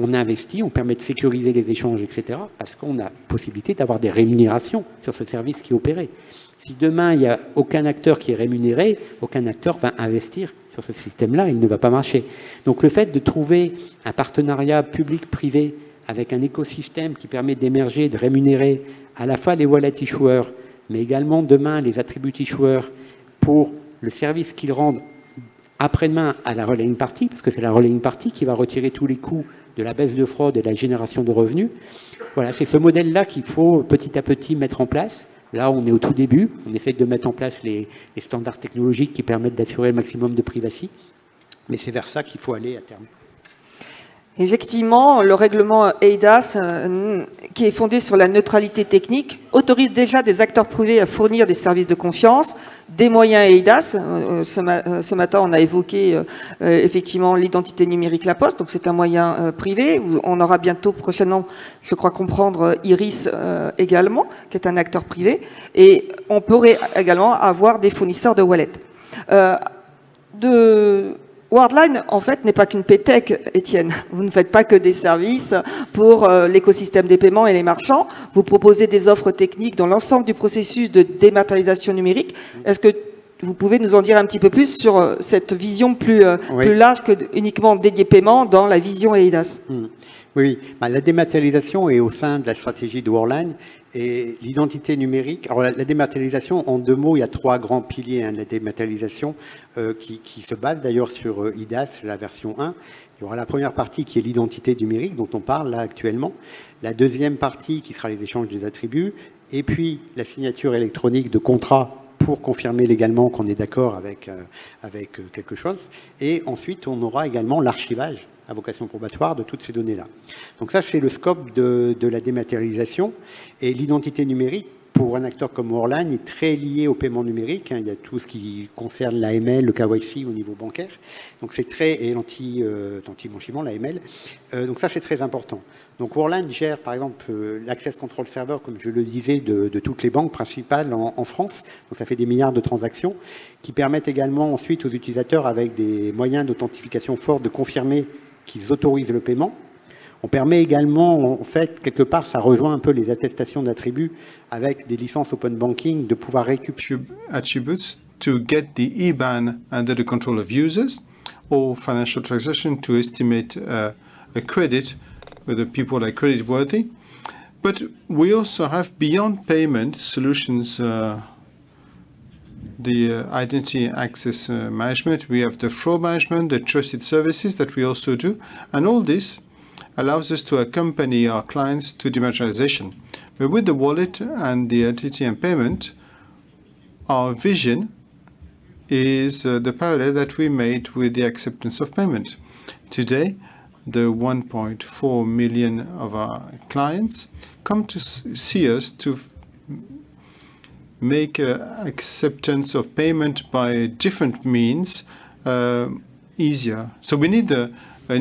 on investit, on permet de sécuriser les échanges, etc. parce qu'on a possibilité d'avoir des rémunérations sur ce service qui est opéré. Si demain, il n'y a aucun acteur qui est rémunéré, aucun acteur va investir sur ce système-là, il ne va pas marcher. Donc le fait de trouver un partenariat public-privé avec un écosystème qui permet d'émerger, de rémunérer à la fois les wallets issueurs, mais également demain les attributs issueurs pour le service qu'ils rendent après-demain à la relaying party, parce que c'est la relaying party qui va retirer tous les coûts de la baisse de fraude et de la génération de revenus. Voilà, c'est ce modèle-là qu'il faut petit à petit mettre en place. Là, on est au tout début. On essaie de mettre en place les standards technologiques qui permettent d'assurer le maximum de privacy. Mais c'est vers ça qu'il faut aller à terme. Effectivement, le règlement eIDAS, qui est fondé sur la neutralité technique, autorise déjà des acteurs privés à fournir des services de confiance, des moyens eIDAS. Ce matin, on a évoqué effectivement l'identité numérique La Poste, donc c'est un moyen privé. On aura bientôt, prochainement, je crois comprendre, Iris également, qui est un acteur privé. Et on pourrait également avoir des fournisseurs de wallets. Worldline, en fait, n'est pas qu'une PayTech, Étienne. Vous ne faites pas que des services pour l'écosystème des paiements et les marchands. Vous proposez des offres techniques dans l'ensemble du processus de dématérialisation numérique. Est-ce que vous pouvez nous en dire un petit peu plus sur cette vision plus large que uniquement dédiée paiement dans la vision eIDAS? Oui, la dématérialisation est au sein de la stratégie de Worldline et l'identité numérique. Alors la dématérialisation, en deux mots, il y a trois grands piliers de la dématérialisation qui se basent d'ailleurs sur eIDAS, la version 1. Il y aura la première partie qui est l'identité numérique dont on parle là actuellement. La deuxième partie qui sera les échanges des attributs et puis la signature électronique de contrats pour confirmer légalement qu'on est d'accord avec quelque chose. Et ensuite, on aura également l'archivage à vocation probatoire de toutes ces données-là. Donc ça, c'est le scope de la dématérialisation. Et l'identité numérique, pour un acteur comme Worldline, est très lié au paiement numérique. Il y a tout ce qui concerne l'AML, le KYC au niveau bancaire. Donc c'est très... Et l'anti-blanchiment, l'AML. Donc ça, c'est très important. Donc Worldline gère, par exemple, l'access control server, comme je le disais, de toutes les banques principales en France. Donc ça fait des milliards de transactions qui permettent également ensuite aux utilisateurs, avec des moyens d'authentification forts, de confirmer qu'ils autorisent le paiement. On permet également, en fait, quelque part, ça rejoint un peu les attestations d'attributs avec des licences open banking, de pouvoir récupérer attributes to get the IBAN under the control of users or financial transaction to estimate a credit. Whether people are credit worthy, but we also have beyond payment solutions, the identity access management, we have the fraud management, the trusted services that we also do, and all this allows us to accompany our clients to dematerialization. But with the wallet and the identity and payment, our vision is the parallel that we made with the acceptance of payment. Today, the 1.4 million of our clients come to see us to make acceptance of payment by different means easier. So we need an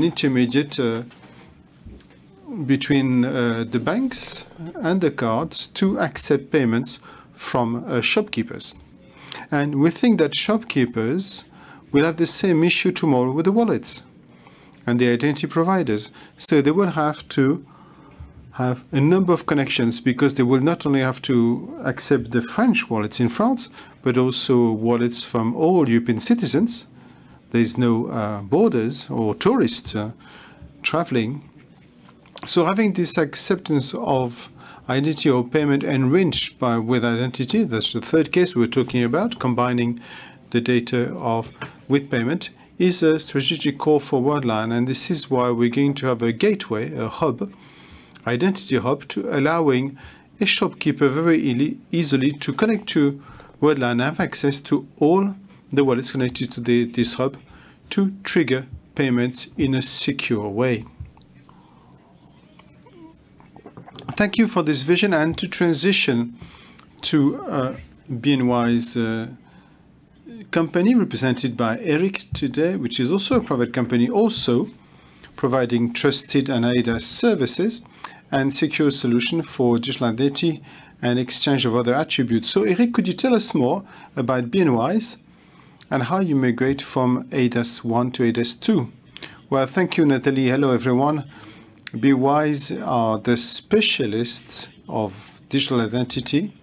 intermediate between the banks and the cards to accept payments from shopkeepers. And we think that shopkeepers will have the same issue tomorrow with the wallets and the identity providers. So they will have to have a number of connections because they will not only have to accept the French wallets in France, but also wallets from all European citizens. There is no borders or tourists traveling. So having this acceptance of identity or payment enriched with identity, that's the third case we were talking about, combining the data with payment, is a strategic core for Worldline, and this is why we're going to have a gateway, a hub, identity hub, to allowing a shopkeeper very easily to connect to Worldline and have access to all the wallets connected to this hub to trigger payments in a secure way. Thank you for this vision, and to transition to BNY's company represented by Eric today, which is also a private company, also providing trusted and eIDAS services and secure solution for digital identity and exchange of other attributes. So Eric, could you tell us more about BNYs and how you migrate from eIDAS 1 to eIDAS 2? Well, thank you, Nathalie. Hello, everyone. BeWise are the specialists of digital identity,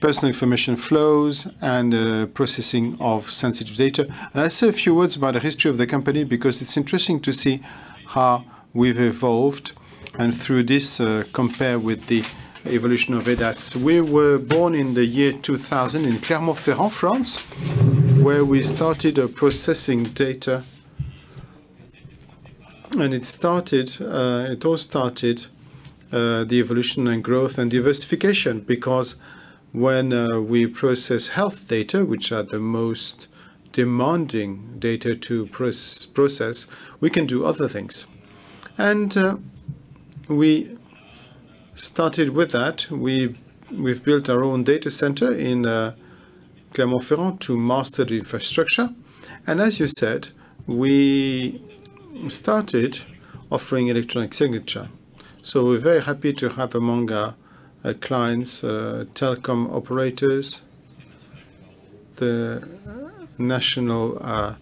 personal information flows, and processing of sensitive data. And I'll say a few words about the history of the company because it's interesting to see how we've evolved, and through this compare with the evolution of eIDAS. We were born in the year 2000 in Clermont-Ferrand, France, where we started processing data. And it all started the evolution and growth and diversification, because when we process health data, which are the most demanding data to process, we can do other things. And we started with that. We've built our own data center in Clermont-Ferrand to master the infrastructure. And as you said, we started offering electronic signature. So we're very happy to have among our clients, telecom operators, the National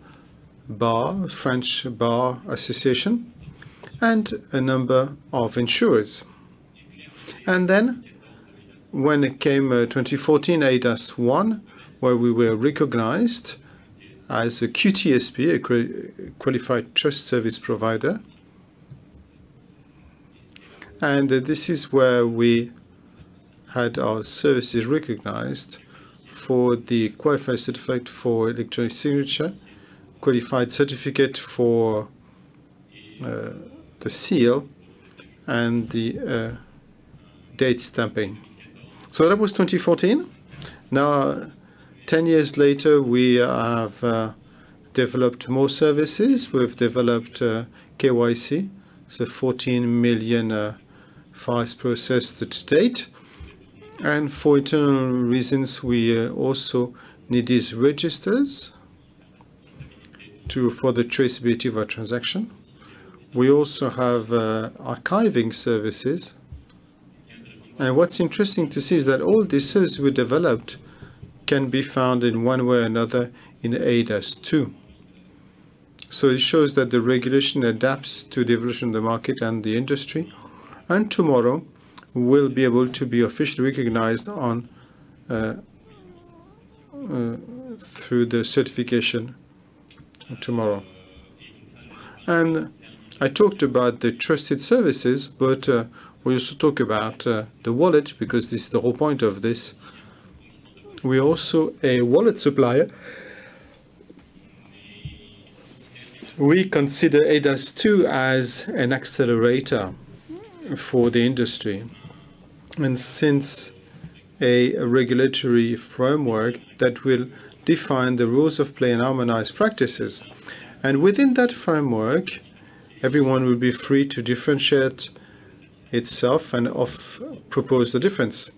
Bar, French Bar Association, and a number of insurers. And then when it came 2014, eIDAS 1, where we were recognized as a QTSP, a Qualified Trust Service Provider. And this is where we had our services recognized for the qualified certificate for electronic signature, qualified certificate for the seal, and the date stamping. So that was 2014. Now, 10 years later, we have developed more services. We've developed KYC, so 14 million files processed to date. And for internal reasons, we also need these registers for the traceability of our transaction. We also have archiving services. And what's interesting to see is that all these services we developed can be found in one way or another in eIDAS 2. So it shows that the regulation adapts to the evolution of the market and the industry. And tomorrow, will be able to be officially recognized on through the certification tomorrow. And I talked about the trusted services, but we also talk about the wallet, because this is the whole point of this. We're also a wallet supplier. We consider eIDAS 2 as an accelerator for the industry. And since a regulatory framework that will define the rules of play and harmonize practices. And within that framework, everyone will be free to differentiate itself and propose the difference.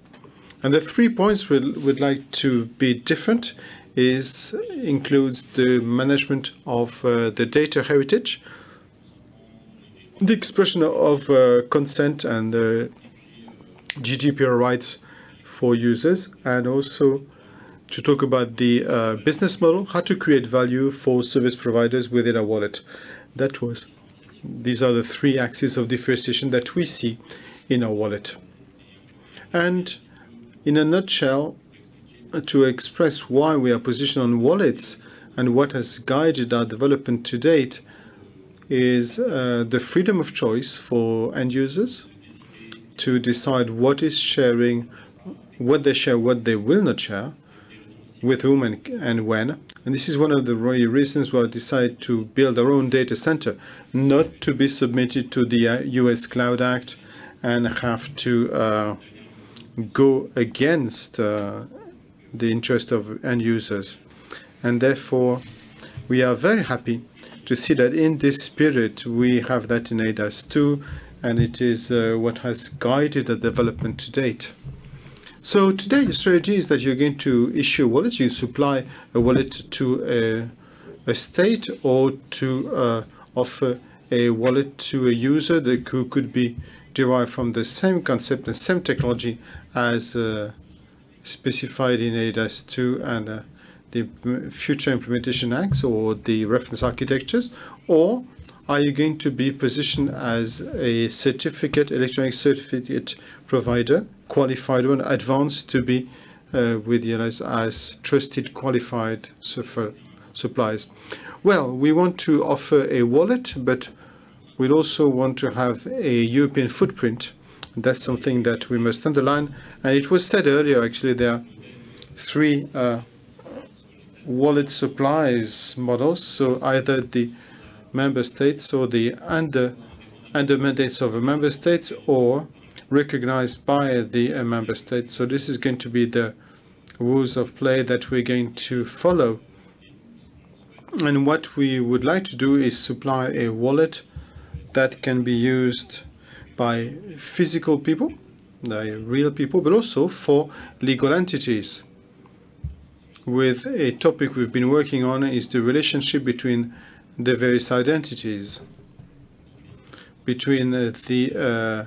And the 3 points we'd like to be different includes the management of the data heritage, the expression of consent and GDPR rights for users, and also to talk about the business model, how to create value for service providers within a wallet. These are the 3 axes of differentiation that we see in our wallet. And in a nutshell, to express why we are positioned on wallets and what has guided our development to date is the freedom of choice for end users to decide what they share, what they will not share, with whom and when. And this is one of the reasons why I decided to build our own data center, not to be submitted to the US Cloud Act and have to go against the interest of end users. And therefore, we are very happy to see that in this spirit, we have that in eIDAS 2, and it is what has guided the development to date. So today, the strategy is that you're going to issue a wallet, you supply a wallet to a state, or to offer a wallet to a user that could be derived from the same concept and same technology as specified in eIDAS 2 and the future implementation acts or the reference architectures, or are you going to be positioned as a electronic certificate provider, qualified one, advanced to be with us as trusted, qualified suppliers? Well, we want to offer a wallet, but we'll also want to have a European footprint. That's something that we must underline. And it was said earlier, actually, there are 3 wallet supplies models, so either the member states or the under mandates of a member states or recognized by the member states. So this is going to be the rules of play that we're going to follow And what we would like to do is supply a wallet that can be used by physical people, by real people, but also for legal entities. With a topic we've been working on is the relationship between the various identities, between the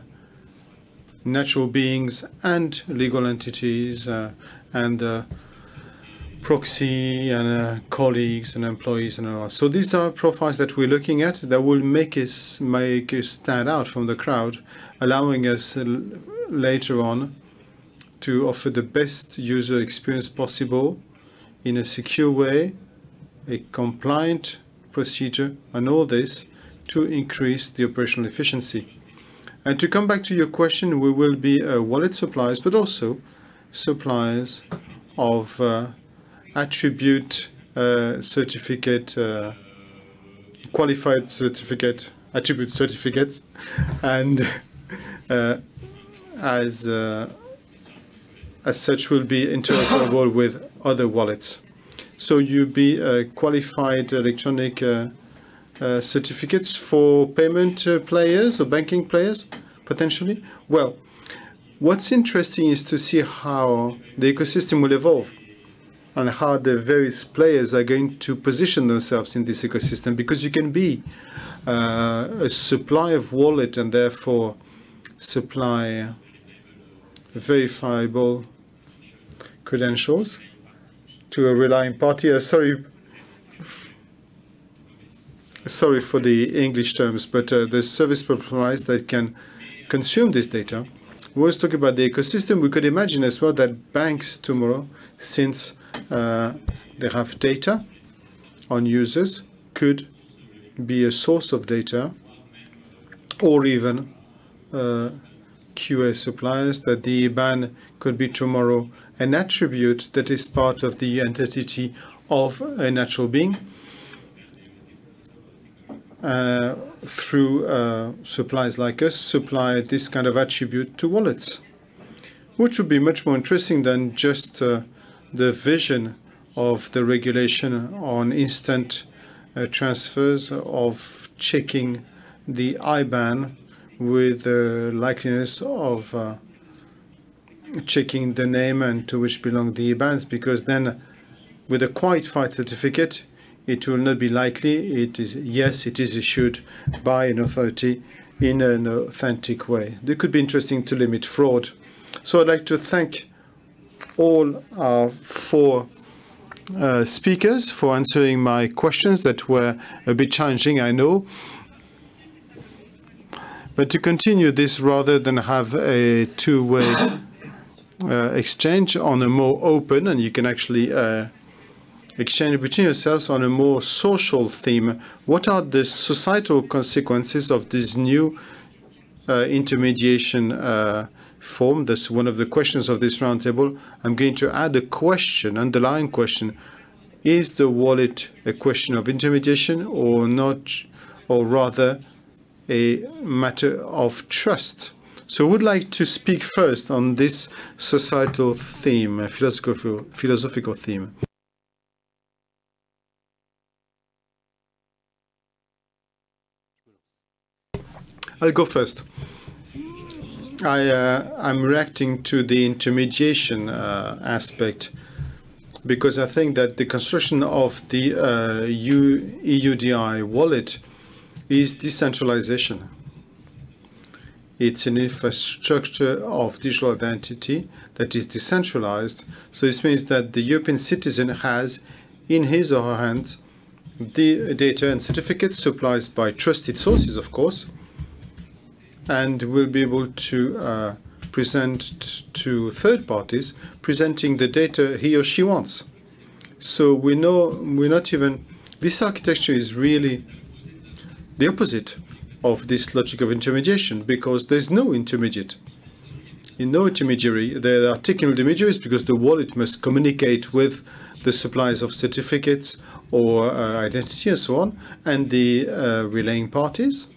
natural beings and legal entities and proxy and colleagues and employees and all that. So these are profiles that we're looking at that will make us stand out from the crowd, allowing us later on to offer the best user experience possible in a secure way, a compliant procedure, and all this to increase the operational efficiency. And to come back to your question, we will be wallet suppliers, but also suppliers of attribute certificate, qualified certificate, attribute certificates, and as such will be interoperable with other wallets. So you'll be qualified electronic certificates for payment players or banking players, potentially. Well, what's interesting is to see how the ecosystem will evolve and how the various players are going to position themselves in this ecosystem, because you can be a supply of wallet and therefore supply verifiable credentials to a relying party. Sorry for the English terms, but the service providers that can consume this data. We always talk about the ecosystem. We could imagine as well that banks tomorrow, since they have data on users, could be a source of data, or even QA suppliers, that the IBAN could be tomorrow an attribute that is part of the entity of a natural being. Through suppliers like us, supply this kind of attribute to wallets, which would be much more interesting than just the vision of the regulation on instant transfers, of checking the IBAN with the likeliness of checking the name and to which belong the IBANs, because then with a qualified certificate, it will not be likely. It is, yes, it is issued by an authority in an authentic way. It could be interesting to limit fraud. So I'd like to thank all our four speakers for answering my questions that were a bit challenging, I know. But to continue this rather than have a two-way exchange on a more open, and you can actually exchange between yourselves on a more social theme. What are the societal consequences of this new intermediation form? That's one of the questions of this roundtable. I'm going to add a question, underlying question. Is the wallet a question of intermediation or not, or rather a matter of trust? So I would like to speak first on this societal theme, a philosophical theme. I'll go first. I'm reacting to the intermediation aspect, because I think that the construction of the EUDI wallet is decentralization. It's an infrastructure of digital identity that is decentralized. So this means that the European citizen has in his or her hands the data and certificates supplied by trusted sources, of course, and will be able to present to third parties, presenting the data he or she wants. So we know we're not even, this architecture is really the opposite of this logic of intermediation, because there's no intermediate. In no intermediary, there are technical intermediaries because the wallet must communicate with the suppliers of certificates or identity and so on, and the relaying parties,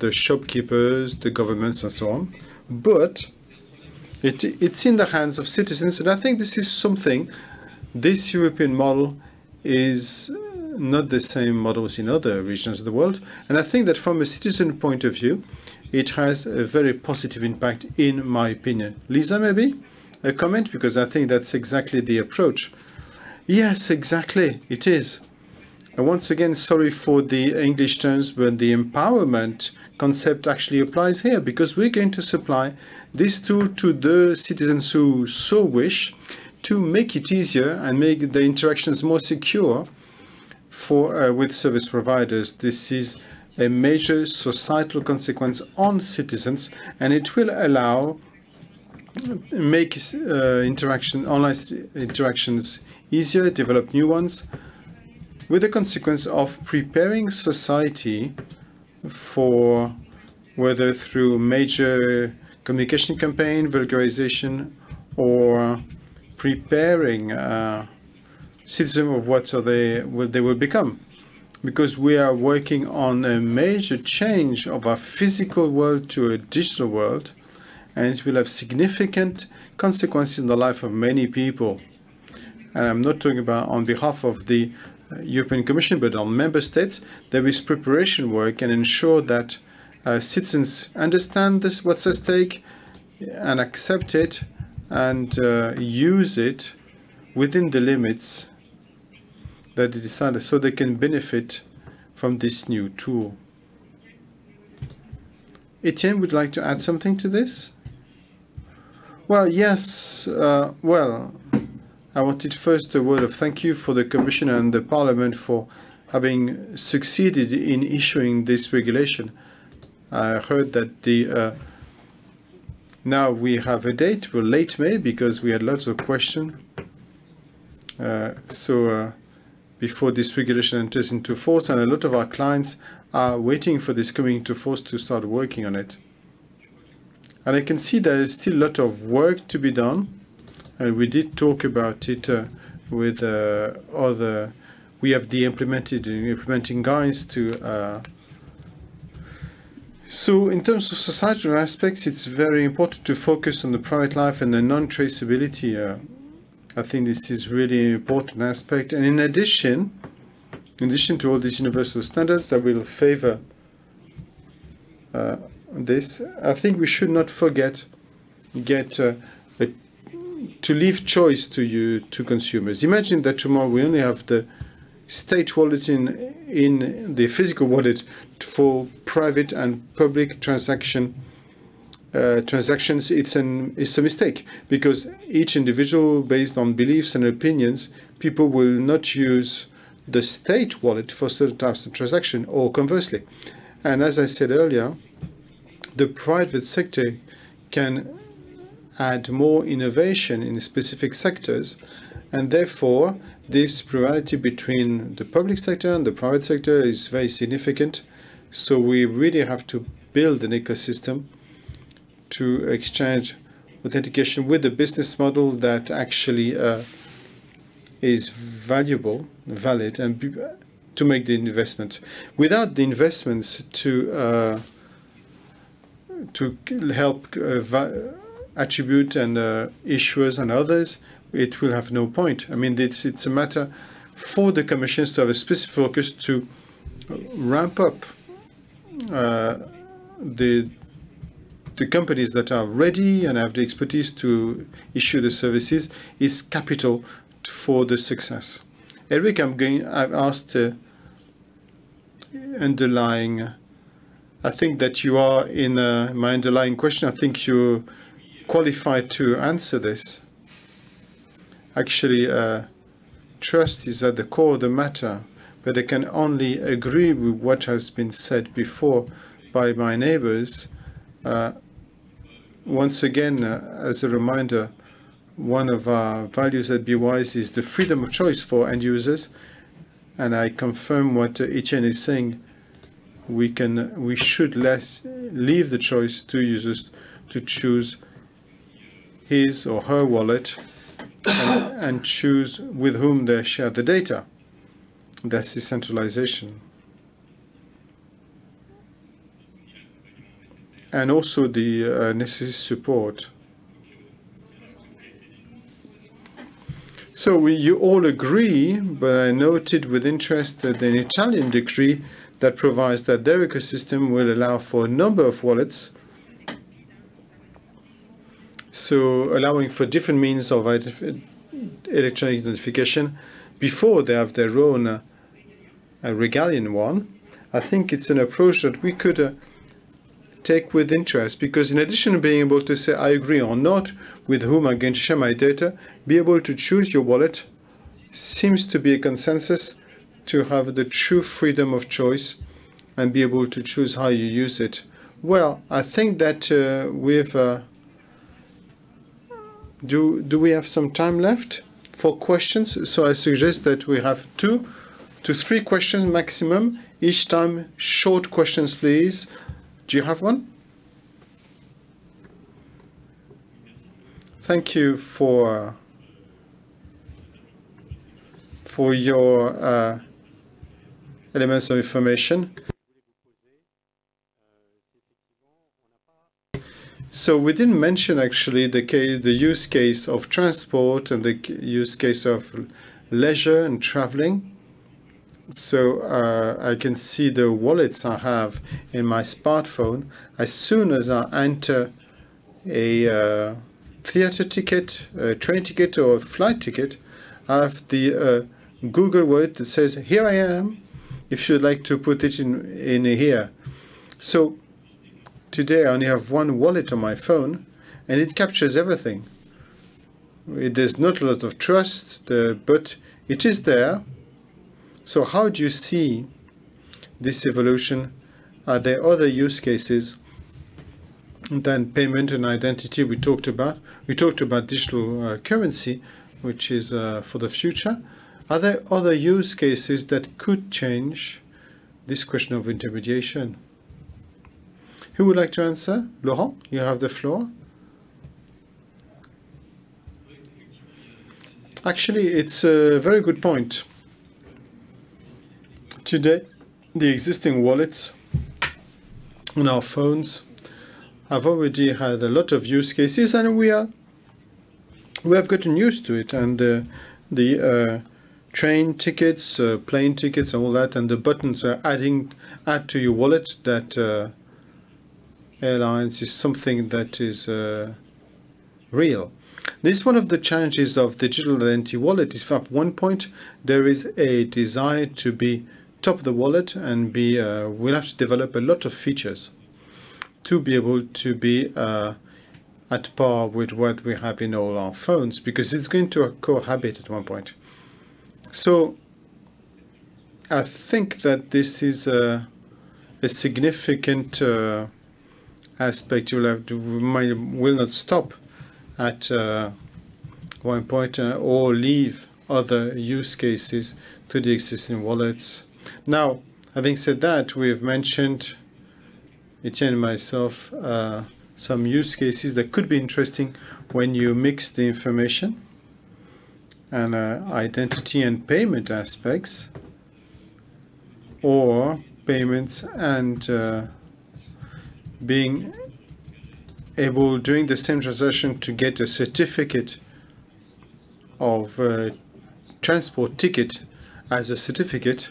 the shopkeepers, the governments, and so on. But it's in the hands of citizens, and I think this is something this European model is not the same models in other regions of the world. And I think that from a citizen point of view, it has a very positive impact, in my opinion. Lisa, maybe a comment, because I think that's exactly the approach. Yes, exactly, it is. And once again, sorry for the English terms, but the empowerment concept actually applies here, because we're going to supply this tool to the citizens who so wish, to make it easier and make the interactions more secure for with service providers. This is a major societal consequence on citizens, and it will allow make online interactions easier, develop new ones, with the consequence of preparing society for, whether through major communication campaign, vulgarization, or preparing citizens of what they will become. Because we are working on a major change of our physical world to a digital world, and it will have significant consequences in the life of many people. And I'm not talking about on behalf of the European Commission, but on member states. There is preparation work and ensure that citizens understand this, what's at stake, and accept it, and use it within the limits that they decided, so they can benefit from this new tool. Etienne would like to add something to this? Well, yes, well, I wanted first a word of thank you for the Commission and the Parliament for having succeeded in issuing this regulation. I heard that the now we have a date, we're late May, because we had lots of questions. Before this regulation enters into force, and a lot of our clients are waiting for this coming into force to start working on it. And I can see there is still a lot of work to be done. And we did talk about it with other. We have the implementing guys to. So in terms of societal aspects, it's very important to focus on the private life and the non-traceability. I think this is really an important aspect. And in addition to all these universal standards that will favor this, I think we should not forget to leave choice to you, to consumers. Imagine that tomorrow we only have the state wallet in the physical wallet for private and public transactions. It's a mistake, because each individual, based on beliefs and opinions, people will not use the state wallet for certain types of transaction, or conversely. And as I said earlier, the private sector can add more innovation in specific sectors, and therefore this plurality between the public sector and the private sector is very significant. So we really have to build an ecosystem to exchange authentication with a business model that actually is valuable, valid, and to make the investment. Without the investments to help attribute and issuers and others, it will have no point. I mean, it's a matter for the commissions to have a specific focus to ramp up the companies that are ready and have the expertise to issue the services is capital for the success. Eric, I've asked underlying. I think that you are in my underlying question. I think you're qualified to answer this. Actually, trust is at the core of the matter, but I can only agree with what has been said before by my neighbors. Once again, as a reminder, one of our values at BeWise is the freedom of choice for end users, and I confirm what Etienne is saying. We should leave the choice to users to choose his or her wallet and choose with whom they share the data. That's decentralization. And also the necessary support. So you all agree, but I noted with interest that an Italian decree that provides that their ecosystem will allow for a number of wallets, so allowing for different means of electronic identification before they have their own Regalian one. I think it's an approach that we could take with interest, because in addition to being able to say I agree or not with whom I'm going to share my data, be able to choose your wallet seems to be a consensus to have the true freedom of choice and be able to choose how you use it. Well, I think that we've... Do we have some time left for questions? So I suggest that we have 2 to 3 questions maximum. Each time, short questions, please. Do you have one? Thank you for your elements of information. So we didn't mention actually the use case of transport and the use case of leisure and traveling. So I can see the wallets I have in my smartphone. As soon as I enter a theater ticket, a train ticket or a flight ticket, I have the Google Wallet that says, here I am, if you'd like to put it in here. So today I only have one wallet on my phone and it captures everything. There's not a lot of trust, but it is there. So how do you see this evolution? Are there other use cases than payment and identity we talked about? We talked about digital currency, which is for the future. Are there other use cases that could change this question of intermediation? Who would like to answer? Laurent, you have the floor. Actually, it's a very good point. Today, the existing wallets on our phones have already had a lot of use cases, and we have gotten used to it. And the train tickets, plane tickets, all that, and the buttons are add to your wallet. That airlines is something that is real. This is one of the challenges of digital identity wallet. Is at one point there is a desire to be top of the wallet, and we'll have to develop a lot of features to be able to be at par with what we have in all our phones, because it's going to cohabit at one point. So I think that this is a significant aspect. Will not stop at one point or leave other use cases to the existing wallets. Now, having said that, we have mentioned, Etienne and myself, some use cases that could be interesting when you mix the information and identity and payment aspects, or payments and being able, during the same transaction, to get a certificate of transport ticket as a certificate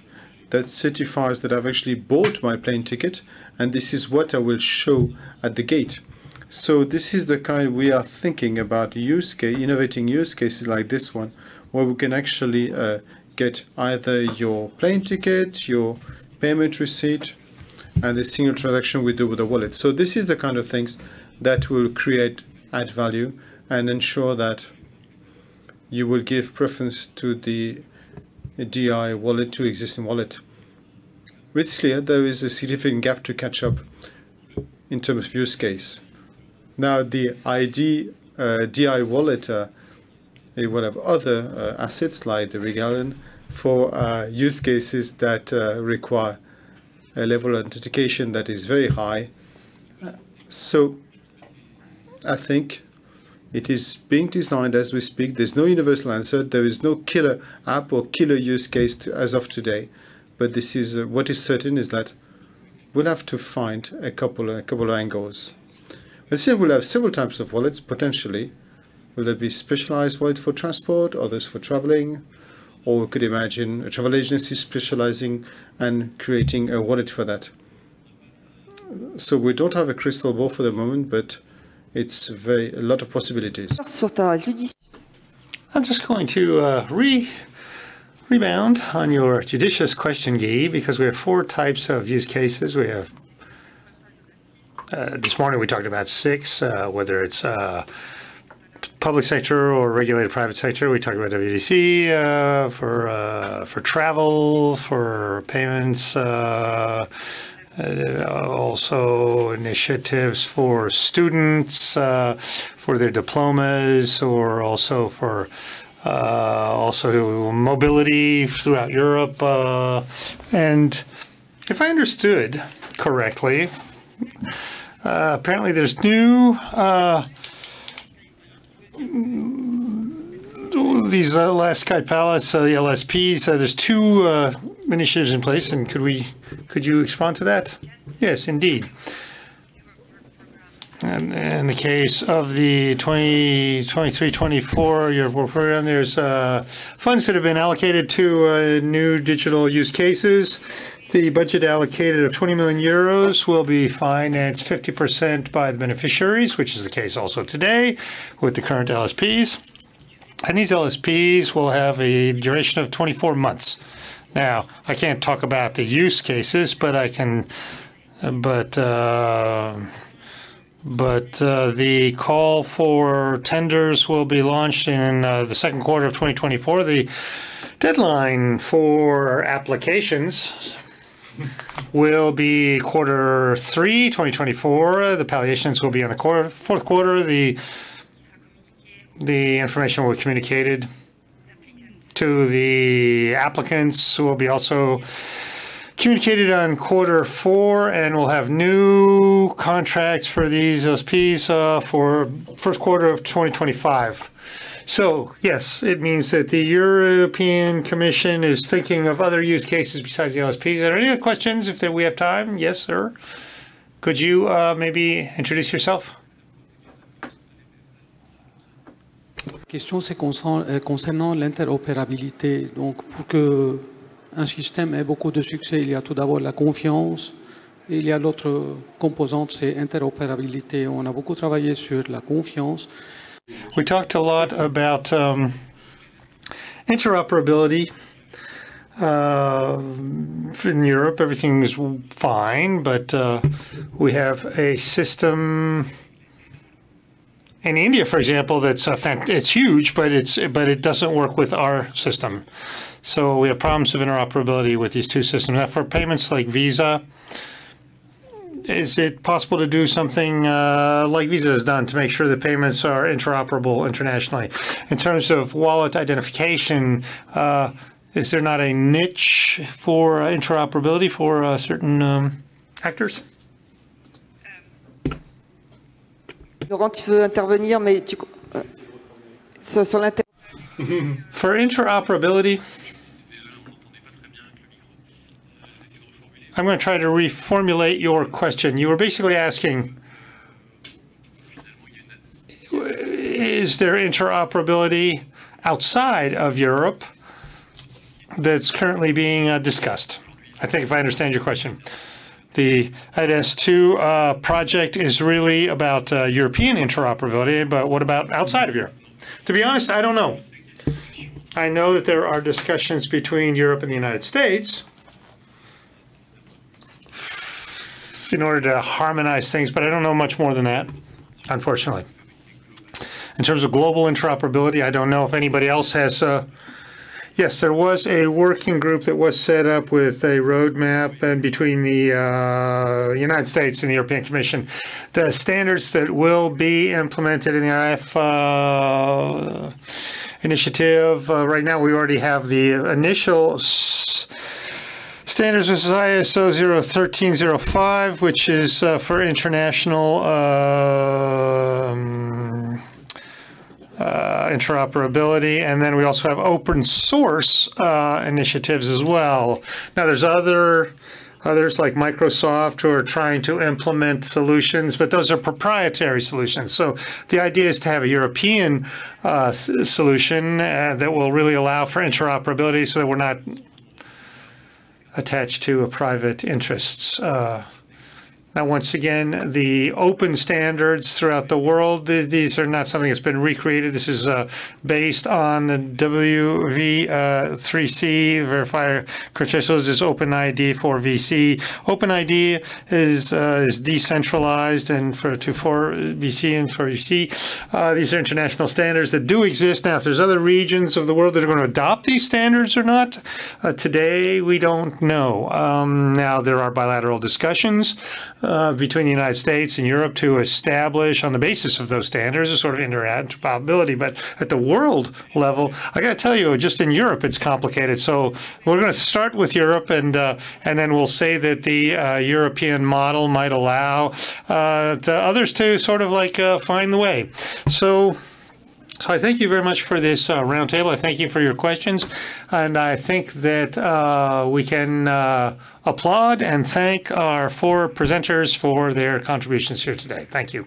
that certifies that I've actually bought my plane ticket, and this is what I will show at the gate. So this is the kind we are thinking about innovating use cases like this one, where we can actually get either your plane ticket, your payment receipt, and the single transaction we do with the wallet. So this is the kind of things that will add value and ensure that you will give preference to the DI wallet to existing wallet. It's clear there is a significant gap to catch up in terms of use case. Now the DI wallet, it will have other assets like the Regalian for use cases that require a level of authentication that is very high. So I think it is being designed as we speak. There's no universal answer. There is no killer app or killer use case as of today. But this is what is certain is that we'll have to find a couple of angles. Let's say we'll have several types of wallets potentially, Will there be specialized wallet for transport, others for traveling? Or we could imagine a travel agency specializing and creating a wallet for that. So we don't have a crystal ball for the moment, but it's a lot of possibilities. I'm just going to rebound on your judicious question, Guy, because we have four types of use cases. We have, this morning we talked about six, whether it's public sector or regulated private sector. We talked about WVC for travel, for payments, also initiatives for students, for their diplomas, or also for also mobility throughout Europe. And if I understood correctly, apparently there's new these last Sky Palace, the LSPs, there's two initiatives in place, and could you respond to that? Yes, indeed. And in the case of the 2023-24 Europe program, there's funds that have been allocated to new digital use cases. The budget allocated of 20 million euros will be financed 50% by the beneficiaries, which is the case also today with the current LSPs. And these LSPs will have a duration of 24 months. Now, I can't talk about the use cases, but I can, but the call for tenders will be launched in the second quarter of 2024. The deadline for applications will be quarter three, 2024. The palliations will be on the fourth quarter. The information will be communicated to the applicants, who will be also communicated on quarter four, and we'll have new contracts for these OSPs for first quarter of 2025. So yes, it means that the European Commission is thinking of other use cases besides the LSPs. Are there any other questions if we have time? Yes, sir. Could you maybe introduce yourself? Question, c'est concernant l'interopérabilité. Donc, pour que un système ait beaucoup de succès, il y a tout d'abord la confiance. Et il y a l'autre composante, c'est interopérabilité. On a beaucoup travaillé sur la confiance. We talked a lot about interoperability in Europe. Everything is fine, but we have a system in India, for example, that's it's huge, but it doesn't work with our system. So we have problems of interoperability with these two systems. Now, for payments like Visa, is it possible to do something like Visa has done to make sure that payments are interoperable internationally? In terms of wallet identification, is there not a niche for interoperability for certain actors? Laurent, tu veux intervenir, mais tu... sur l'inter... For interoperability, I'm going to try to reformulate your question. You were basically asking, is there interoperability outside of Europe that's currently being discussed? I think if I understand your question. The eIDAS2 project is really about European interoperability, but what about outside of Europe? To be honest, I don't know. I know that there are discussions between Europe and the United States in order to harmonize things, but I don't know much more than that, unfortunately. In terms of global interoperability, I don't know if anybody else has... Yes, there was a working group that was set up with a roadmap and between the United States and the European Commission. The standards that will be implemented in the IF initiative, right now we already have the initial standards, which is ISO 01305, which is for international interoperability, and then we also have open source initiatives as well. Now, there's other Others like Microsoft who are trying to implement solutions, but those are proprietary solutions. So the idea is to have a European solution that will really allow for interoperability so that we're not attached to private interests. Now, once again, the open standards throughout the world, these are not something that's been recreated. This is based on the WV3C, Verifier Credentials, is OpenID for VC. OpenID is decentralized and for VC and for VC. These are international standards that do exist. Now, if there's other regions of the world that are going to adopt these standards or not, today we don't know. Now, there are bilateral discussions between the United States and Europe to establish, on the basis of those standards, a sort of interoperability. But at the world level, I got to tell you, just in Europe, it's complicated. So we're going to start with Europe, and then we'll say that the European model might allow to others to sort of like find the way. So I thank you very much for this roundtable. I thank you for your questions, and I think that we can applaud and thank our four presenters for their contributions here today. Thank you.